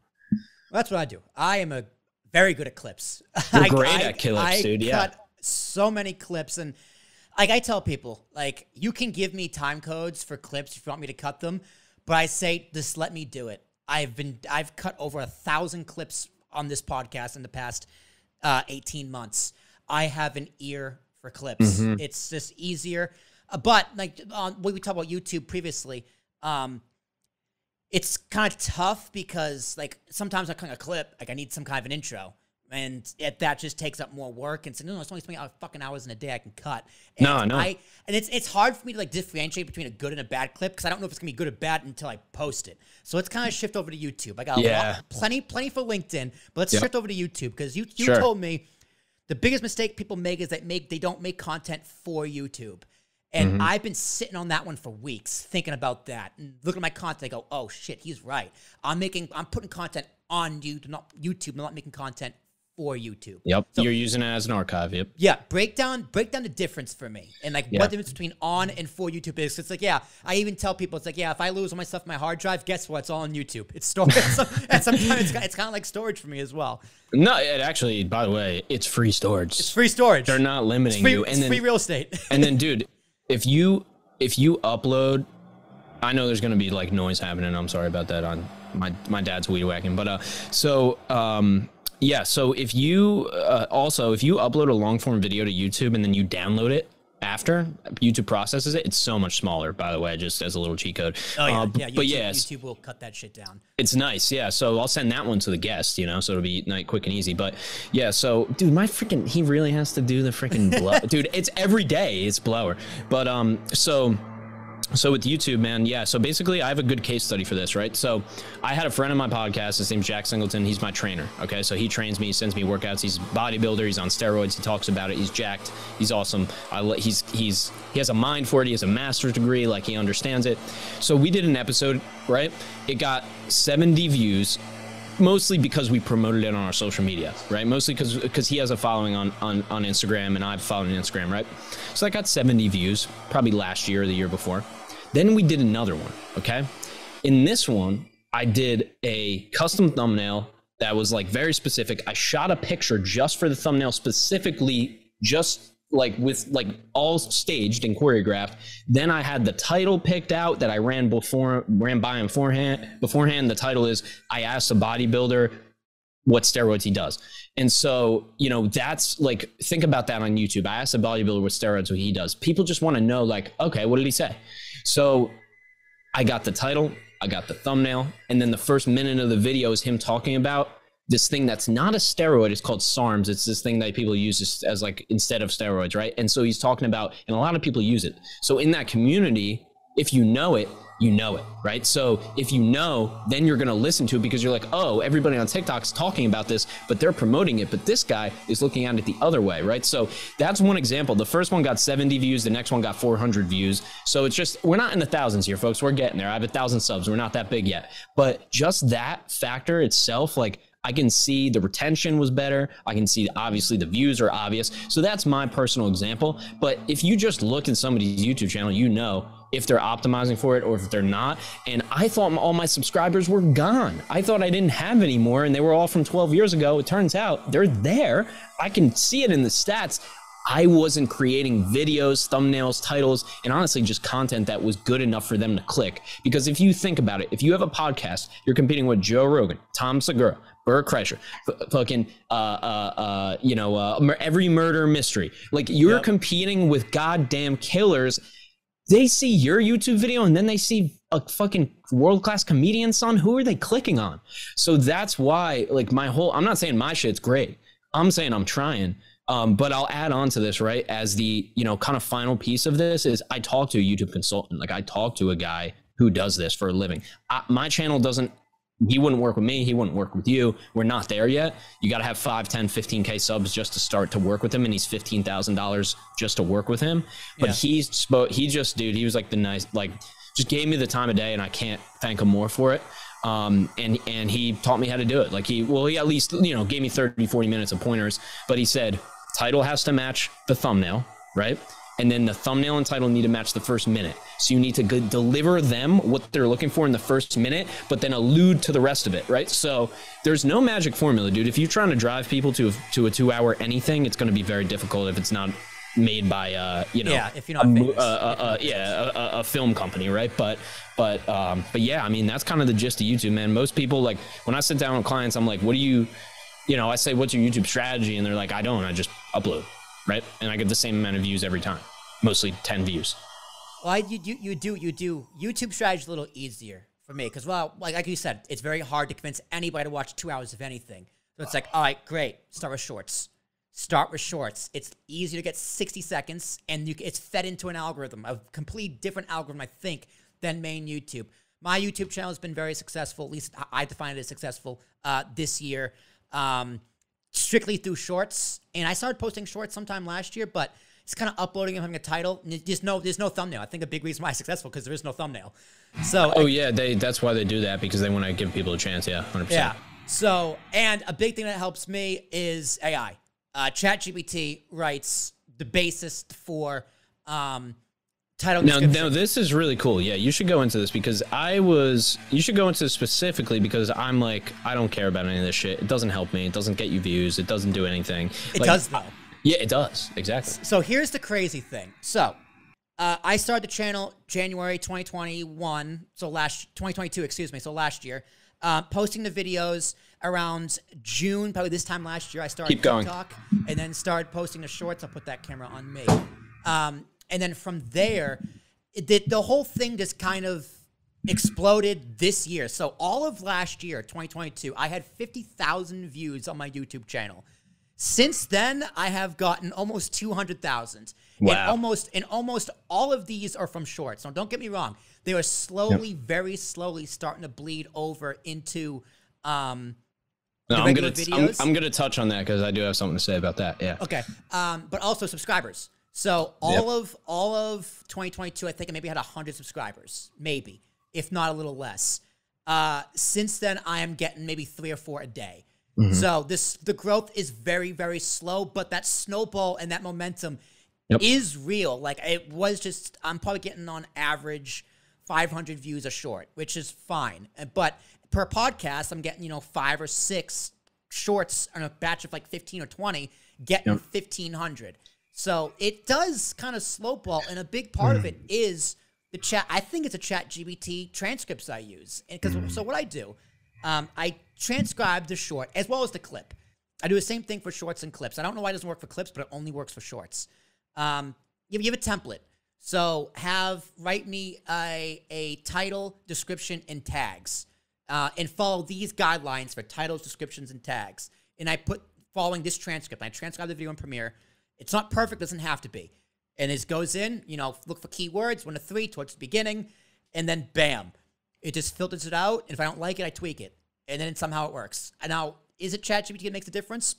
That's what I do. I am a very good at clips. You're great I, at clips, I, dude. I yeah. cut so many clips, and like, I tell people, like, you can give me time codes for clips if you want me to cut them. But I say, just let me do it. I've been, I've cut over a thousand clips on this podcast in the past uh, eighteen months. I have an ear for clips. Mm-hmm. It's just easier. Uh, but like uh, when we talked about YouTube previously, um, it's kind of tough because like sometimes I cut a clip, like I need some kind of an intro. And it, that just takes up more work. And so, no, no, it's only twenty fucking hours in a day I can cut. And no, no. I, and it's it's hard for me to like differentiate between a good and a bad clip because I don't know if it's gonna be good or bad until I post it. So let's kind of shift over to YouTube. I got a yeah. lot, plenty, plenty for LinkedIn, but let's yep. shift over to YouTube because you you sure. told me the biggest mistake people make is that make they don't make content for YouTube. And mm-hmm. I've been sitting on that one for weeks, thinking about that. And look at my content, I go, oh shit, he's right. I'm making, I'm putting content on YouTube, not YouTube. I'm not making content or YouTube. Yep. So, you're using it as an archive. Yep. Yeah. Break down, break down the difference for me and like yeah. what the difference between on and for YouTube is. It's like, yeah, I even tell people, it's like, yeah, if I lose all my stuff, my hard drive, guess what? It's all on YouTube. It's storage. And sometimes it's, it's kind of like storage for me as well. No, it actually, by the way, it's free storage. It's free storage. They're not limiting free, you. And it's then, free real estate. And then dude, if you, if you upload, I know there's going to be like noise happening. I'm sorry about that on my, my dad's weed whacking, but, uh, so, um, yeah. So if you uh, also, if you upload a long form video to YouTube and then you download it after YouTube processes it, it's so much smaller, by the way, just as a little cheat code. Oh, yeah. Uh, yeah YouTube, but yeah, YouTube will cut that shit down. It's nice. Yeah. So I'll send that one to the guest, you know, so it'll be like quick and easy. But yeah, so dude, my freaking, he really has to do the freaking blow. Dude, it's every day it's blower. But um, so So with YouTube, man, yeah. So basically I have a good case study for this, right? So I had a friend on my podcast, his name's Jack Singleton. He's my trainer. Okay. So he trains me, sends me workouts. He's a bodybuilder. He's on steroids. He talks about it. He's jacked. He's awesome. I he's, he's, he has a mind for it. He has a master's degree. Like he understands it. So we did an episode, right? It got seventy views. Mostly because we promoted it on our social media, right? Mostly because because he has a following on, on, on Instagram and I've followed on Instagram, right? So that got seventy views, probably last year or the year before. Then we did another one, okay? In this one, I did a custom thumbnail that was like very specific. I shot a picture just for the thumbnail specifically, just like with like all staged and choreographed. Then I had the title picked out that I ran before, ran by him beforehand. Beforehand, the title is, I asked a bodybuilder what steroids he does. And so, you know, that's like, think about that on YouTube. I asked a bodybuilder what steroids what he does. People just want to know like, okay, what did he say? So I got the title, I got the thumbnail, and then the first minute of the video is him talking about this thing that's not a steroid. It's called SARMs. It's this thing that people use as, as like instead of steroids, right? And so he's talking about, and a lot of people use it. So in that community, if you know it, you know it, right? So if you know, then you're gonna listen to it because you're like, oh, everybody on TikTok's talking about this, but they're promoting it, but this guy is looking at it the other way, right? So that's one example. The first one got seventy views, the next one got four hundred views. So it's just, we're not in the thousands here, folks. We're getting there. I have a thousand subs. We're not that big yet. But just that factor itself, like, I can see the retention was better. I can see, obviously, the views are obvious. So that's my personal example. But if you just look at somebody's YouTube channel, you know if they're optimizing for it or if they're not. And I thought all my subscribers were gone. I thought I didn't have any more, and they were all from twelve years ago. It turns out they're there. I can see it in the stats. I wasn't creating videos, thumbnails, titles, and honestly just content that was good enough for them to click. Because if you think about it, if you have a podcast, you're competing with Joe Rogan, Tom Segura, Bert Kreischer, fucking, uh, uh, uh, you know, uh, every murder mystery. Like, you're yep. competing with goddamn killers. They see your YouTube video and then they see a fucking world-class comedian son. Who are they clicking on? So that's why, like, my whole, I'm not saying my shit's great. I'm saying I'm trying. Um, but I'll add on to this, right, as the, you know, kind of final piece of this is I talk to a YouTube consultant. Like, I talk to a guy who does this for a living. I, my channel doesn't, he wouldn't work with me. He wouldn't work with you. We're not there yet. You got to have five, ten, fifteen K subs just to start to work with him. And he's fifteen thousand dollars just to work with him. But yeah. he spoke, he just, dude, he was like the nice, like just gave me the time of day, and I can't thank him more for it. Um, and, and he taught me how to do it. Like he, well, he at least, you know, gave me thirty, forty minutes of pointers, but he said, title has to match the thumbnail, right? And then the thumbnail and title need to match the first minute. So you need to g- deliver them what they're looking for in the first minute, but then allude to the rest of it, right? So there's no magic formula, dude. If you're trying to drive people to a, to a two-hour anything, it's going to be very difficult if it's not made by, uh, you know, yeah, if you're not a, uh, uh, uh, yeah, a, a film company, right? But, but, um, but yeah, I mean, that's kind of the gist of YouTube, man. Most people, like, when I sit down with clients, I'm like, what do you... You know, I say, what's your YouTube strategy? And they're like, I don't, I just upload, right? And I get the same amount of views every time, mostly ten views. Well, I, you, you, you do, you do. YouTube strategy is a little easier for me because, well, like, like you said, it's very hard to convince anybody to watch two hours of anything. So it's like, all right, great, start with shorts. Start with shorts. It's easier to get sixty seconds, and you, it's fed into an algorithm, a complete different algorithm, I think, than main YouTube. My YouTube channel has been very successful, at least I define it as successful uh, this year. Um, strictly through shorts, and I started posting shorts sometime last year, but it's kind of uploading and having a title. There's no, there's no thumbnail. I think a big reason why it's successful because there is no thumbnail. So, oh I, yeah, they that's why they do that, because they want to give people a chance. Yeah, one hundred percent. Yeah. So, and a big thing that helps me is A I. Uh, ChatGPT writes the basis for um, title. Now, now this is really cool. Yeah, you should go into this because I was, you should go into this specifically because I'm like, I don't care about any of this shit. It doesn't help me. It doesn't get you views. It doesn't do anything. It like, does though. Yeah, it does. Exactly. So here's the crazy thing. So uh, I started the channel January twenty twenty-one. So last twenty twenty-two, excuse me. So last year, uh, posting the videos around June, probably this time last year, I started Keep going. TikTok and then started posting the shorts. I'll put that camera on me. Um, And then from there, it did, the whole thing just kind of exploded this year. So all of last year, twenty twenty-two, I had fifty thousand views on my YouTube channel. Since then, I have gotten almost two hundred thousand. Wow. And almost, and almost all of these are from shorts. Now, don't get me wrong. They are slowly, yep. very slowly starting to bleed over into um, no, the I'm regular gonna, videos. I'm, I'm going to touch on that because I do have something to say about that. Yeah. Okay. Um, but also subscribers. So all yep. of all of twenty twenty-two, I think I maybe had one hundred subscribers, maybe, if not a little less. Uh, since then, I am getting maybe three or four a day. Mm-hmm. So this the growth is very, very slow, but that snowball and that momentum yep. is real. Like it was just, I'm probably getting on average five hundred views a short, which is fine. But per podcast, I'm getting, you know, five or six shorts on a batch of like fifteen or twenty, getting yep. fifteen hundred. So it does kind of slope ball, and a big part mm. of it is the chat. I think it's a Chat G P T transcripts I use. And because mm. so what I do, um, I transcribe the short as well as the clip. I do the same thing for shorts and clips. I don't know why it doesn't work for clips, but it only works for shorts. Um, you have a template. So have write me a, a title, description, and tags, uh, and follow these guidelines for titles, descriptions, and tags. And I put following this transcript. I transcribe the video in Premiere. It's not perfect. Doesn't have to be. And it goes in, you know, look for keywords, one to three towards the beginning, and then bam, it just filters it out. And if I don't like it, I tweak it, and then somehow it works. And now, is it Chat G P T that makes a difference?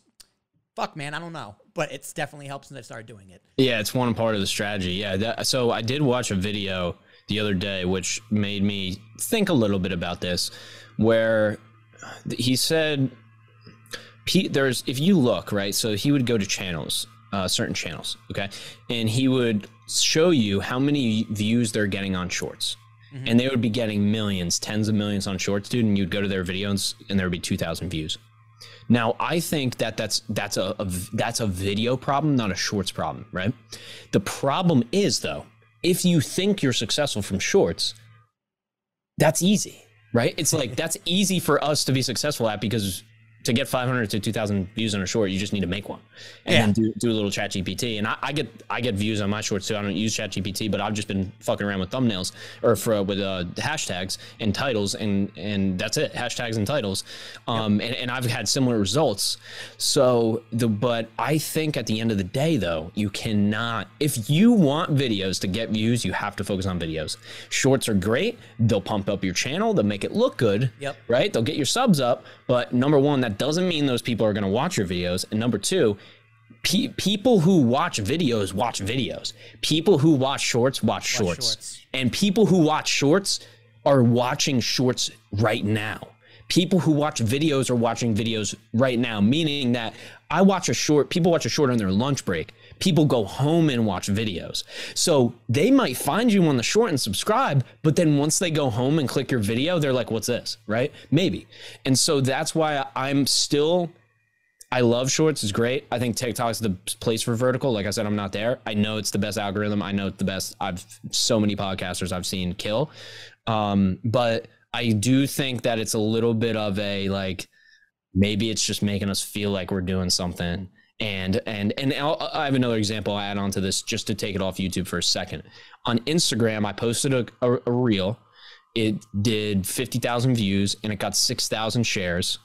Fuck, man, I don't know, but it's definitely helped since I started doing it. Yeah, it's one part of the strategy. Yeah, that, so I did watch a video the other day, which made me think a little bit about this, where he said, "There's if you look right, so he would go to channels." Uh, certain channels, okay, and he would show you how many views they're getting on shorts, mm-hmm. and they would be getting millions, tens of millions on shorts, dude. And you'd go to their videos, and there would be two thousand views. Now, I think that that's that's a, a that's a video problem, not a shorts problem, right? The problem is though, if you think you're successful from shorts, that's easy, right? It's like that's easy for us to be successful at because. To get five hundred to two thousand views on a short, you just need to make one and yeah. then do, do a little Chat G P T. And I, I get I get views on my shorts too. I don't use Chat G P T, but I've just been fucking around with thumbnails or for uh, with uh, hashtags and titles, and and that's it, hashtags and titles. Um, yep. and, and I've had similar results. So the but I think at the end of the day though, you cannot if you want videos to get views, you have to focus on videos. Shorts are great; they'll pump up your channel, they'll make it look good, yep. right? They'll get your subs up, but number one, that doesn't mean those people are going to watch your videos. And number two, pe people who watch videos watch videos. People who watch shorts watch, watch shorts. shorts. And people who watch shorts are watching shorts right now. People who watch videos are watching videos right now, meaning that I watch a short, people watch a short on their lunch break. People go home and watch videos. So they might find you on the short and subscribe, but then once they go home and click your video, they're like, what's this, right? Maybe. And so that's why I'm still, I love shorts, it's great. I think TikTok is the place for vertical. Like I said, I'm not there. I know it's the best algorithm. I know it's the best. I've so many podcasters I've seen kill. Um, but I do think that it's a little bit of a, like, maybe it's just making us feel like we're doing something. And, and, and I'll, I have another example I add on to this just to take it off YouTube for a second. On Instagram, I posted a, a, a reel. It did fifty thousand views and it got six thousand shares.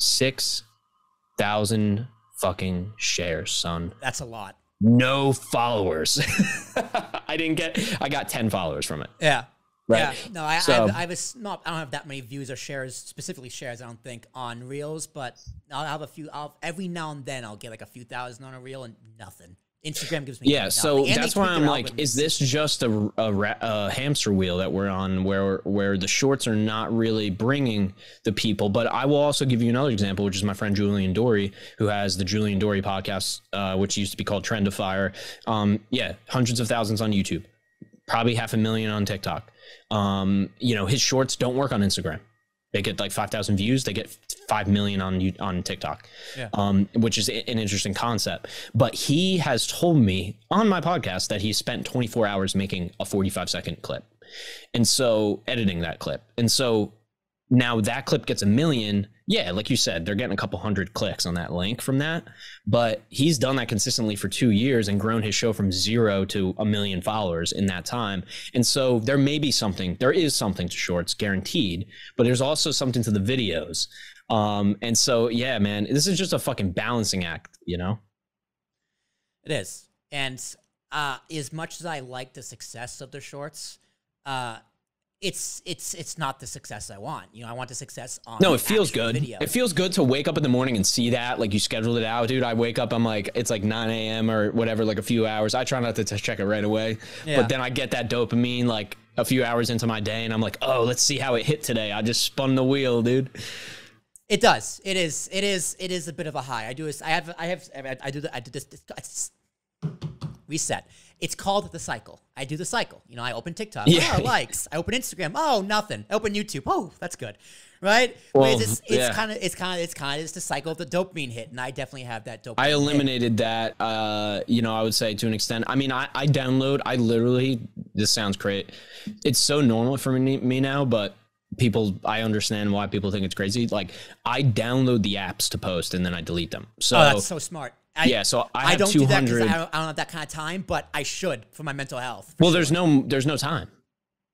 six thousand fucking shares, son. That's a lot. No followers. I didn't get, I got ten followers from it. Yeah. Right. Yeah. No, I, so, I, have, I, have a, not, I don't have that many views or shares, specifically shares, I don't think, on reels, but I'll have a few. I'll, every now and then I'll get like a few thousand on a reel and nothing. Instagram gives me Yeah, so nothing. That's why I'm like, algorithms. Is this just a, a, a hamster wheel that we're on where, where the shorts are not really bringing the people? But I will also give you another example, which is my friend Julian Dorey, who has the Julian Dorey podcast, uh, which used to be called Trendifier. Um, yeah, hundreds of thousands on YouTube, probably half a million on TikTok. Um, you know, his shorts don't work on Instagram. They get like five thousand views. They get five million on, on TikTok, yeah. um, which is an interesting concept. But he has told me on my podcast that he spent twenty-four hours making a forty-five second clip. And so editing that clip. And so now that clip gets a million. Yeah, like you said, they're getting a couple hundred clicks on that link from that. But he's done that consistently for two years and grown his show from zero to a million followers in that time. And so there may be something, there is something to shorts, guaranteed, but there's also something to the videos. Um, and so, yeah, man, this is just a fucking balancing act, you know? It is. And uh, as much as I like the success of the shorts, uh, It's it's it's not the success I want. You know, I want the success on no. It feels good. Video. It feels good to wake up in the morning and see that, like, you scheduled it out, dude. I wake up, I'm like, it's like nine A M or whatever, like a few hours. I try not to check it right away, yeah. but then I get that dopamine like a few hours into my day, and I'm like, oh, let's see how it hit today. I just spun the wheel, dude. It does. It is. It is. It is a bit of a high. I do. I have. I have. I do. I did this. this reset. It's called the cycle. I do the cycle. You know, I open TikTok. Yeah. Oh, likes. I open Instagram. Oh, nothing. I open YouTube. Oh, that's good. Right? Well, but it's kind of, it's kind of, it's kind of just the cycle of the dopamine hit. And I definitely have that dopamine I eliminated hit. that, uh, you know, I would say to an extent. I mean, I, I download, I literally, this sounds great. It's so normal for me, me now, but people, I understand why people think it's crazy. Like, I download the apps to post and then I delete them. So oh, that's so smart. I, yeah, so I, I have don't do that because I, I don't have that kind of time, but I should for my mental health. Well, sure. there's no there's no time.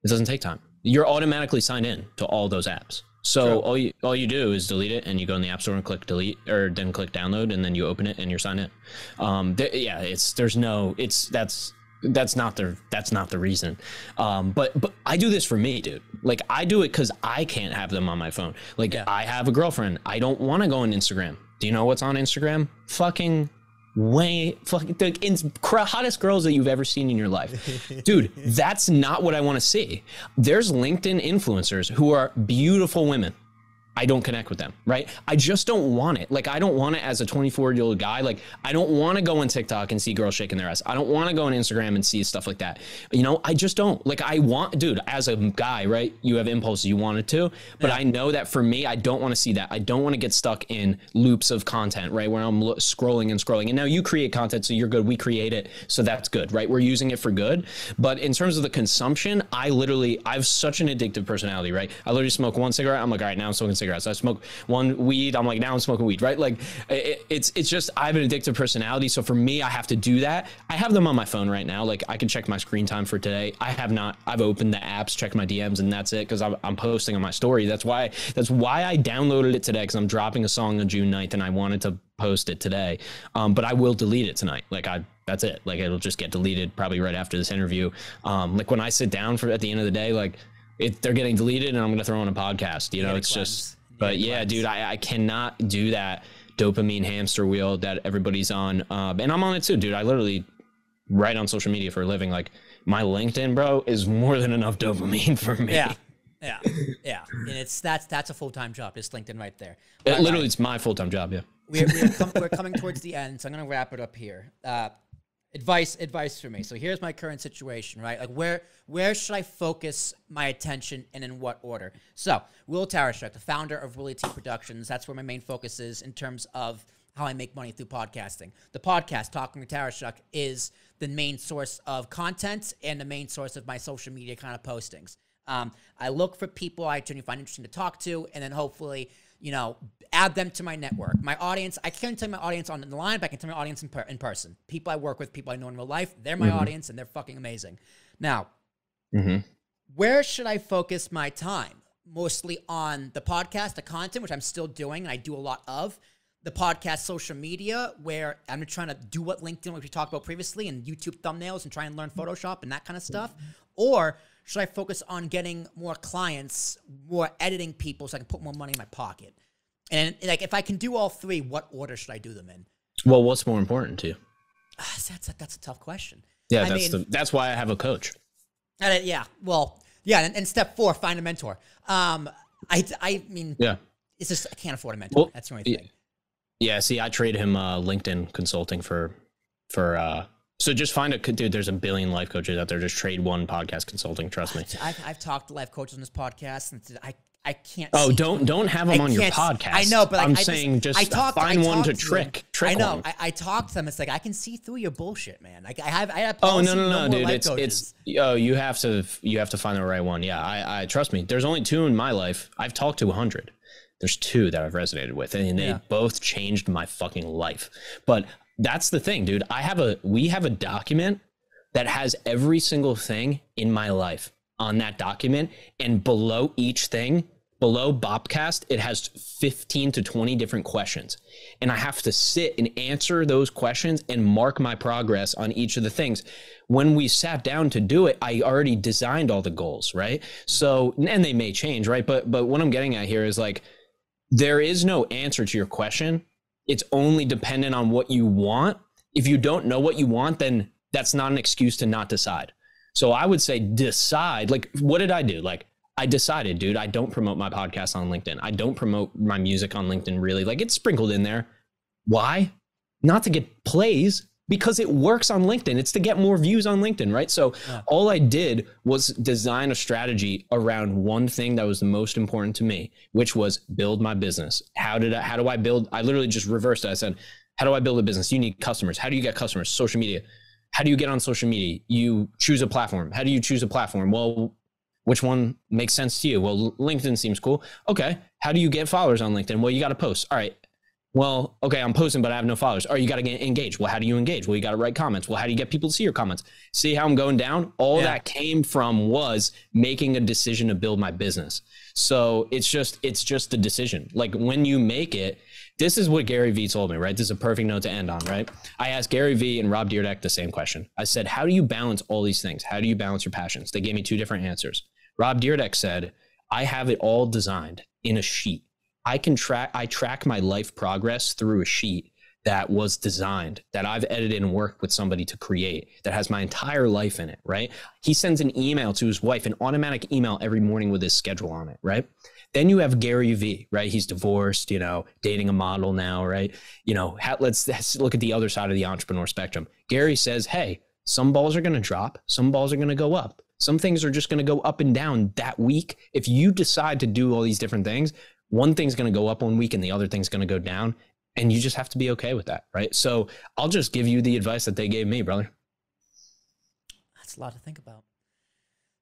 It doesn't take time. You're automatically signed in to all those apps. So True. all you all you do is delete it, and you go in the app store and click delete, or then click download, and then you open it and you're signed in. Um, th yeah, it's there's no it's that's that's not the that's not the reason. Um, but but I do this for me, dude. Like, I do it because I can't have them on my phone. Like, yeah. I have a girlfriend. I don't want to go on Instagram. Do you know what's on Instagram? Fucking way, fucking the hottest girls that you've ever seen in your life. Dude, that's not what I want to see. There's LinkedIn influencers who are beautiful women. I don't connect with them, right? I just don't want it. Like, I don't want it as a twenty-four-year-old guy. Like, I don't want to go on TikTok and see girls shaking their ass. I don't want to go on Instagram and see stuff like that. You know, I just don't. Like, I want, dude, as a guy, right? You have impulses, you want it to, but yeah. I know that for me, I don't want to see that. I don't want to get stuck in loops of content, right? Where I'm scrolling and scrolling. And now you create content, so you're good. We create it, so that's good, right? We're using it for good. But in terms of the consumption, I literally, I have such an addictive personality, right? I literally smoke one cigarette. I'm like, all right, now I'm smoking cigarettes. So I smoke one weed. I'm like, now I'm smoking weed, right? Like, it, it's it's just, I have an addictive personality. So for me, I have to do that. I have them on my phone right now. Like, I can check my screen time for today. I have not, I've opened the apps, checked my D Ms, and that's it. Cause I'm, I'm posting on my story. That's why, that's why I downloaded it today. Cause I'm dropping a song on June ninth and I wanted to post it today. Um, but I will delete it tonight. Like I, that's it. Like, it'll just get deleted probably right after this interview. Um, like when I sit down for at the end of the day, like, It, they're getting deleted and I'm going to throw on a podcast, you know, yeah, it's cleanse. just, but yeah, yeah dude, I, I cannot do that dopamine hamster wheel that everybody's on. Uh, and I'm on it too, dude. I literally write on social media for a living. Like, my LinkedIn, bro, is more than enough dopamine for me. Yeah. Yeah. Yeah. And it's, that's, that's a full-time job. It's LinkedIn right there. It, literally, right. It's my full-time job. Yeah. We're, we're, com we're coming towards the end. So I'm going to wrap it up here. Uh, Advice, advice for me. So here's my current situation, right? Like, where, where should I focus my attention and in what order? So, Will Tarashuk, the founder of Willy T Productions, that's where my main focus is in terms of how I make money through podcasting. The podcast, Talking with Tarashuk, is the main source of content and the main source of my social media kind of postings. Um, I look for people I generally find interesting to talk to, and then hopefully, you know, add them to my network. My audience, I can't tell my audience on the line, but I can tell my audience in, per in person. People I work with, people I know in real life, they're my mm-hmm. audience, and they're fucking amazing. Now, mm-hmm. where should I focus my time? Mostly on the podcast, the content, which I'm still doing, and I do a lot of. The podcast, social media, where I'm trying to do what LinkedIn, which we talked about previously, and YouTube thumbnails, and try and learn Photoshop and that kind of stuff. Or should I focus on getting more clients, more editing people, so I can put more money in my pocket? And, like, if I can do all three, what order should I do them in? Well, what's more important to you? Uh, that's, a, that's a tough question. Yeah, I that's, mean, the, that's why I have a coach. And it, yeah, well, yeah, and, and step four, find a mentor. Um, I, I mean, yeah. it's just I can't afford a mentor. Well, that's the only thing. Yeah. Yeah, see, I trade him uh, LinkedIn consulting for, for uh, so just find a, dude, there's a billion life coaches out there. Just trade one podcast consulting, trust me. I've, I've talked to life coaches on this podcast, and I, I can't. Oh, see don't, them. don't have them I on your podcast. I know, but like, I'm I saying just, just I talked, find I one to, to trick, trick I know, one. I, I talk to them. It's like, I can see through your bullshit, man. Like, I have, I have, oh, no, no, no, no dude. It's, coaches. it's, oh, you have to, you have to find the right one. Yeah, I, I, trust me. There's only two in my life. I've talked to a hundred. There's two that I've resonated with, and they yeah. both changed my fucking life. But that's the thing, dude. I have a, we have a document that has every single thing in my life on that document. And below each thing, below Bobcast, it has fifteen to twenty different questions. And I have to sit and answer those questions and mark my progress on each of the things. When we sat down to do it, I already designed all the goals, right? So, and they may change, right? But, but what I'm getting at here is like, there is no answer to your question. It's only dependent on what you want. If you don't know what you want, then that's not an excuse to not decide. So I would say decide. Like, what did I do? Like, I decided, dude, I don't promote my podcast on LinkedIn. I don't promote my music on LinkedIn, really. Like, it's sprinkled in there. Why? Not to get plays, because it works on LinkedIn. It's to get more views on LinkedIn, right? So yeah. all I did was design a strategy around one thing that was the most important to me, which was build my business. How did I, how do I build? I literally just reversed it. I said, how do I build a business? You need customers. How do you get customers? Social media. How do you get on social media? You choose a platform. How do you choose a platform? Well, which one makes sense to you? Well, LinkedIn seems cool. Okay. How do you get followers on LinkedIn? Well, you got to post. All right. Well, okay, I'm posting, but I have no followers. Oh, you got to get engaged. Well, how do you engage? Well, you got to write comments. Well, how do you get people to see your comments? See how I'm going down? All yeah. that came from was making a decision to build my business. So it's just, it's just the decision. Like when you make it, this is what Gary V told me, right? This is a perfect note to end on, right? I asked Gary V and Rob Dyrdek the same question. I said, how do you balance all these things? How do you balance your passions? They gave me two different answers. Rob Dyrdek said, I have it all designed in a sheet. I can track, I track my life progress through a sheet that was designed, that I've edited and worked with somebody to create, that has my entire life in it, right? He sends an email to his wife, an automatic email every morning with his schedule on it, right? Then you have Gary V, right? He's divorced, you know, dating a model now, right? You know, let's, let's look at the other side of the entrepreneur spectrum. Gary says, hey, some balls are going to drop. Some balls are going to go up. Some things are just going to go up and down that week. If you decide to do all these different things, one thing's going to go up one week and the other thing's going to go down. And you just have to be okay with that, right? So I'll just give you the advice that they gave me, brother. That's a lot to think about.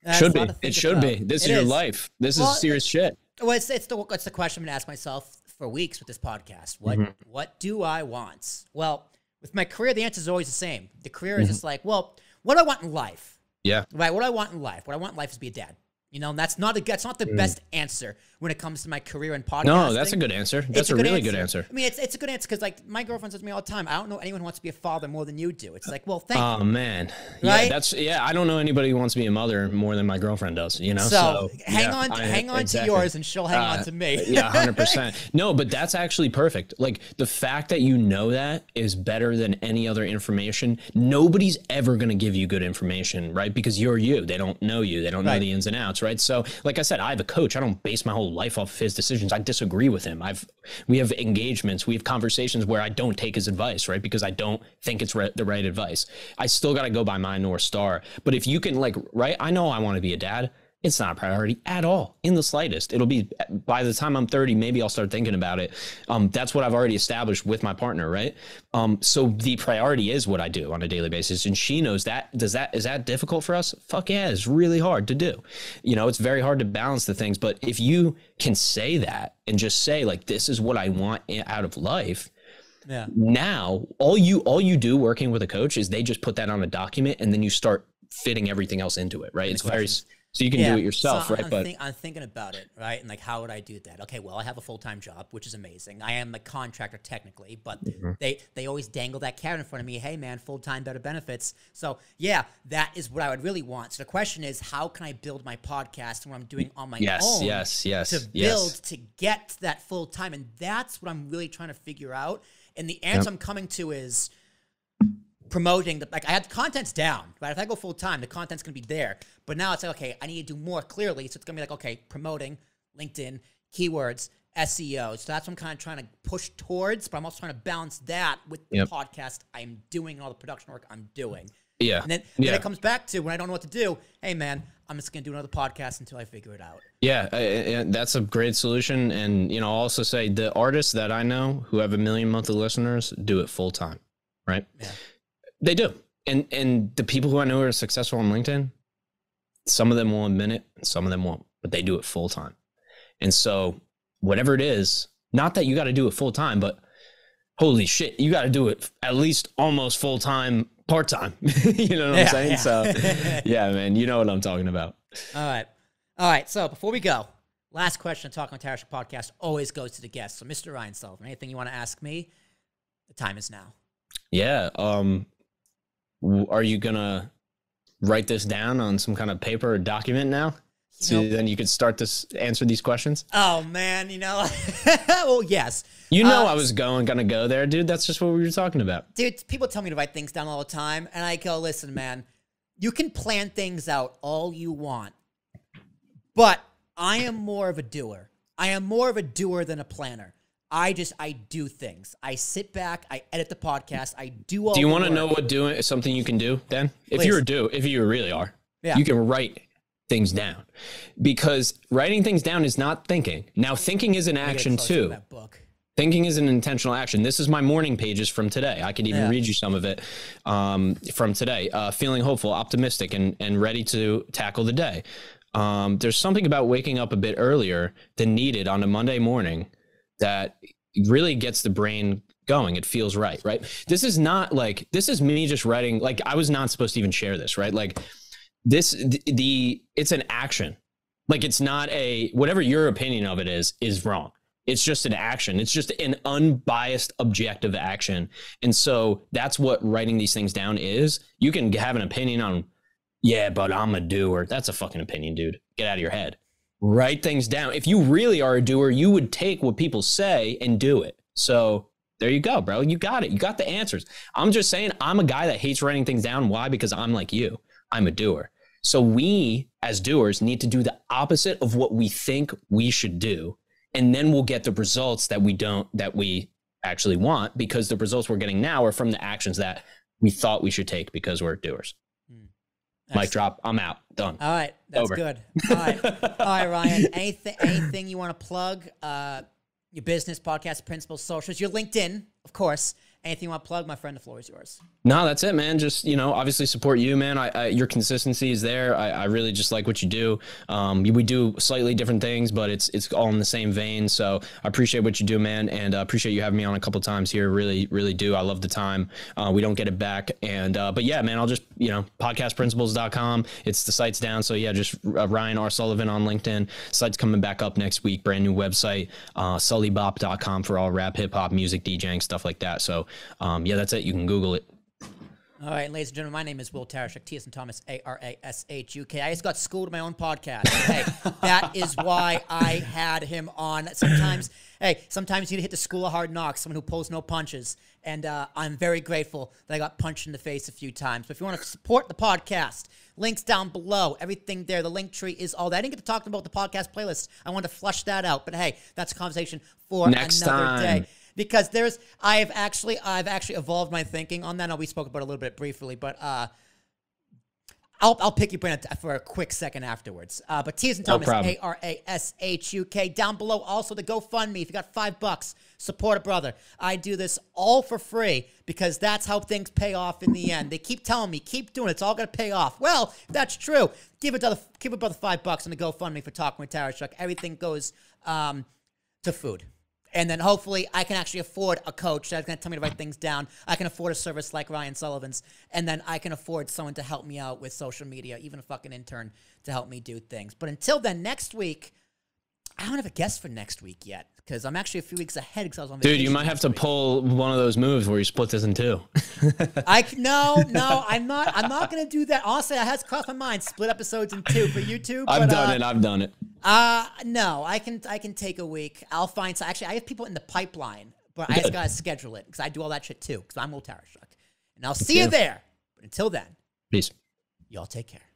That's should be. It should about. be. This it is your life. This well, is serious shit. Well, it's, it's, the, it's the question I'm going to ask myself for weeks with this podcast. What, mm-hmm. what do I want? Well, with my career, the answer is always the same. The career is mm-hmm. just like, well, what do I want in life? Yeah. Right. What do I want in life? What I want in life is to be a dad. You know, and that's not a, that's not the mm. best answer when it comes to my career and podcasting. No, that's a good answer. That's a, a good really answer. good answer. I mean, it's it's a good answer because like my girlfriend says to me all the time, I don't know anyone who wants to be a father more than you do. It's like, well, thank oh, you. Oh man, right? Yeah, that's yeah. I don't know anybody who wants to be a mother more than my girlfriend does. You know, so, so hang yeah, on, to, I, hang on exactly. to yours, and she'll hang uh, on to me. Yeah, hundred percent. No, but that's actually perfect. Like the fact that you know that is better than any other information. Nobody's ever going to give you good information, right? Because you're you. They don't know you. They don't right. know the ins and outs. Right. So like I said, I have a coach. I don't base my whole life off of his decisions. I disagree with him. I've, we have engagements, we have conversations where I don't take his advice, right? Because I don't think it's re the right advice. I still got to go by my North Star. But if you can like, right, I know I want to be a dad. It's not a priority at all in the slightest. It'll be by the time I'm thirty, maybe I'll start thinking about it. Um, that's what I've already established with my partner, right? Um, so the priority is what I do on a daily basis. And she knows that. Does that, is that difficult for us? Fuck yeah, it's really hard to do. You know, it's very hard to balance the things, but if you can say that and just say like, this is what I want out of life. Yeah. Now, all you, all you do working with a coach is they just put that on a document and then you start fitting everything else into it, right? It's very, so you can yeah. do it yourself, so right? I'm but think, I'm thinking about it, right? And like, how would I do that? Okay, well, I have a full-time job, which is amazing. I am a contractor technically, but mm-hmm. they, they always dangle that carrot in front of me. Hey man, full-time, better benefits. So yeah, that is what I would really want. So the question is, how can I build my podcast and what I'm doing on my yes, own yes, yes, to build, yes. to get that full-time? And that's what I'm really trying to figure out. And the answer yep. I'm coming to is promoting the, like I had the content's down, right? If I go full time, the content's going to be there, but now it's like, okay, I need to do more clearly. So it's going to be like, okay, promoting LinkedIn, keywords, S E O. So that's what I'm kind of trying to push towards, but I'm also trying to balance that with the yep. podcast I'm doing and all the production work I'm doing. Yeah. And then, yeah. then it comes back to when I don't know what to do. Hey man, I'm just going to do another podcast until I figure it out. Yeah. And that's a great solution. And, you know, I'll also say the artists that I know who have a million monthly listeners do it full time. Right. Yeah. They do. And and the people who I know are successful on LinkedIn, some of them will admit it, some of them won't, but they do it full time. And so whatever it is, not that you got to do it full time, but holy shit, you got to do it at least almost full time, part time. You know what yeah, I'm saying? Yeah. So yeah, man, you know what I'm talking about. All right. All right. So before we go, last question of Talkin' with Tarashuk podcast always goes to the guest. So Mister Ryan Sullivan, anything you want to ask me? The time is now. Yeah. Um, Are you going to write this down on some kind of paper or document now? So nope. then you could start to answer these questions? Oh, man, you know. Well, yes. You know uh, I was going going to go there, dude. That's just what we were talking about. Dude, people tell me to write things down all the time. And I go, listen, man, you can plan things out all you want. But I am more of a doer. I am more of a doer than a planner. I just, I do things. I sit back, I edit the podcast, I do all. Do you want to know what doing is something you can do then? Please. If you're a do, if you really are, yeah. you can write things down, because writing things down is not thinking. Now thinking is an action too. That book. Thinking is an intentional action. This is my morning pages from today. I could even yeah. read you some of it um, from today. Uh, feeling hopeful, optimistic, and, and ready to tackle the day. Um, there's something about waking up a bit earlier than needed on a Monday morning that really gets the brain going. It feels right, right? This is not like, this is me just writing, like I was not supposed to even share this, right? Like this, the, the it's an action. Like it's not a, whatever your opinion of it is, is wrong. It's just an action. It's just an unbiased, objective action. And so that's what writing these things down is. You can have an opinion on, yeah, but I'm a doer. That's a fucking opinion, dude. Get out of your head. Write things down. If you really are a doer, you would take what people say and do it. So there you go, bro. You got it. You got the answers. I'm just saying, I'm a guy that hates writing things down. Why? Because I'm like you. I'm a doer. So we, as doers, need to do the opposite of what we think we should do. And then we'll get the results that we don't, that we actually want, because the results we're getting now are from the actions that we thought we should take because we're doers. Mm. Mic drop. I'm out. Done. All right. That's Over. Good. All right. All right, Ryan, anything, anything you want to plug, uh, your business, podcast, principles, socials, your LinkedIn, of course. Anything you want to plug, my friend, the floor is yours. No, that's it, man. Just, you know, obviously support you, man. I, I your consistency is there. I, I really just like what you do. Um, we do slightly different things, but it's it's all in the same vein. So I appreciate what you do, man, and I uh, appreciate you having me on a couple times here. Really, really do. I love the time. Uh, we don't get it back. And uh, but yeah, man, I'll just, you know, podcast principles dot com. It's the site's down. So yeah, just uh, Ryan R Sullivan on LinkedIn. Site's coming back up next week. Brand new website. Uh, Sullybop dot com for all rap, hip hop, music, DJing, stuff like that. So. Um, yeah, that's it. You can Google it. All right, ladies and gentlemen, my name is Will Tarashuk, T S and Thomas, A R A S H U K. I just got schooled in my own podcast. Hey, that is why I had him on. Sometimes, hey, sometimes you hit the school of hard knocks, someone who pulls no punches. And uh, I'm very grateful that I got punched in the face a few times. But if you want to support the podcast, links down below, everything there. The link tree is all that. I didn't get to talk about the podcast playlist. I wanted to flush that out. But hey, that's a conversation for Next another time. day. Because there's, I have actually, I've actually evolved my thinking on that. Now we spoke about it a little bit briefly, but uh, I'll I'll pick your brain for a quick second afterwards. Uh, but T's and Thomas, no A R A S H U K. Down below also the GoFundMe. If you got five bucks, support a brother. I do this all for free because that's how things pay off in the end. They keep telling me, keep doing it. It's all gonna pay off. Well, if that's true. Give another, give a brother five bucks on the GoFundMe for Talkin' with Tarashuk. Everything goes um, to food. And then hopefully I can actually afford a coach that's going to tell me to write things down. I can afford a service like Ryan Sullivan's. And then I can afford someone to help me out with social media, even a fucking intern to help me do things. But until then, next week, I don't have a guest for next week yet because I'm actually a few weeks ahead because I was on vacation. Dude, you might have to week. pull one of those moves where you split this in two. I, no, no, I'm not. I'm not going to do that. Honestly, that has crossed my mind. Split episodes in two for YouTube. I've but, done uh, it. I've done it. Uh, no, I can, I can take a week. I'll find, so actually I have people in the pipeline, but Good. I just got to schedule it because I do all that shit too. Cause I'm Will Tarashuk and I'll see you there. But until then, peace. Y'all take care.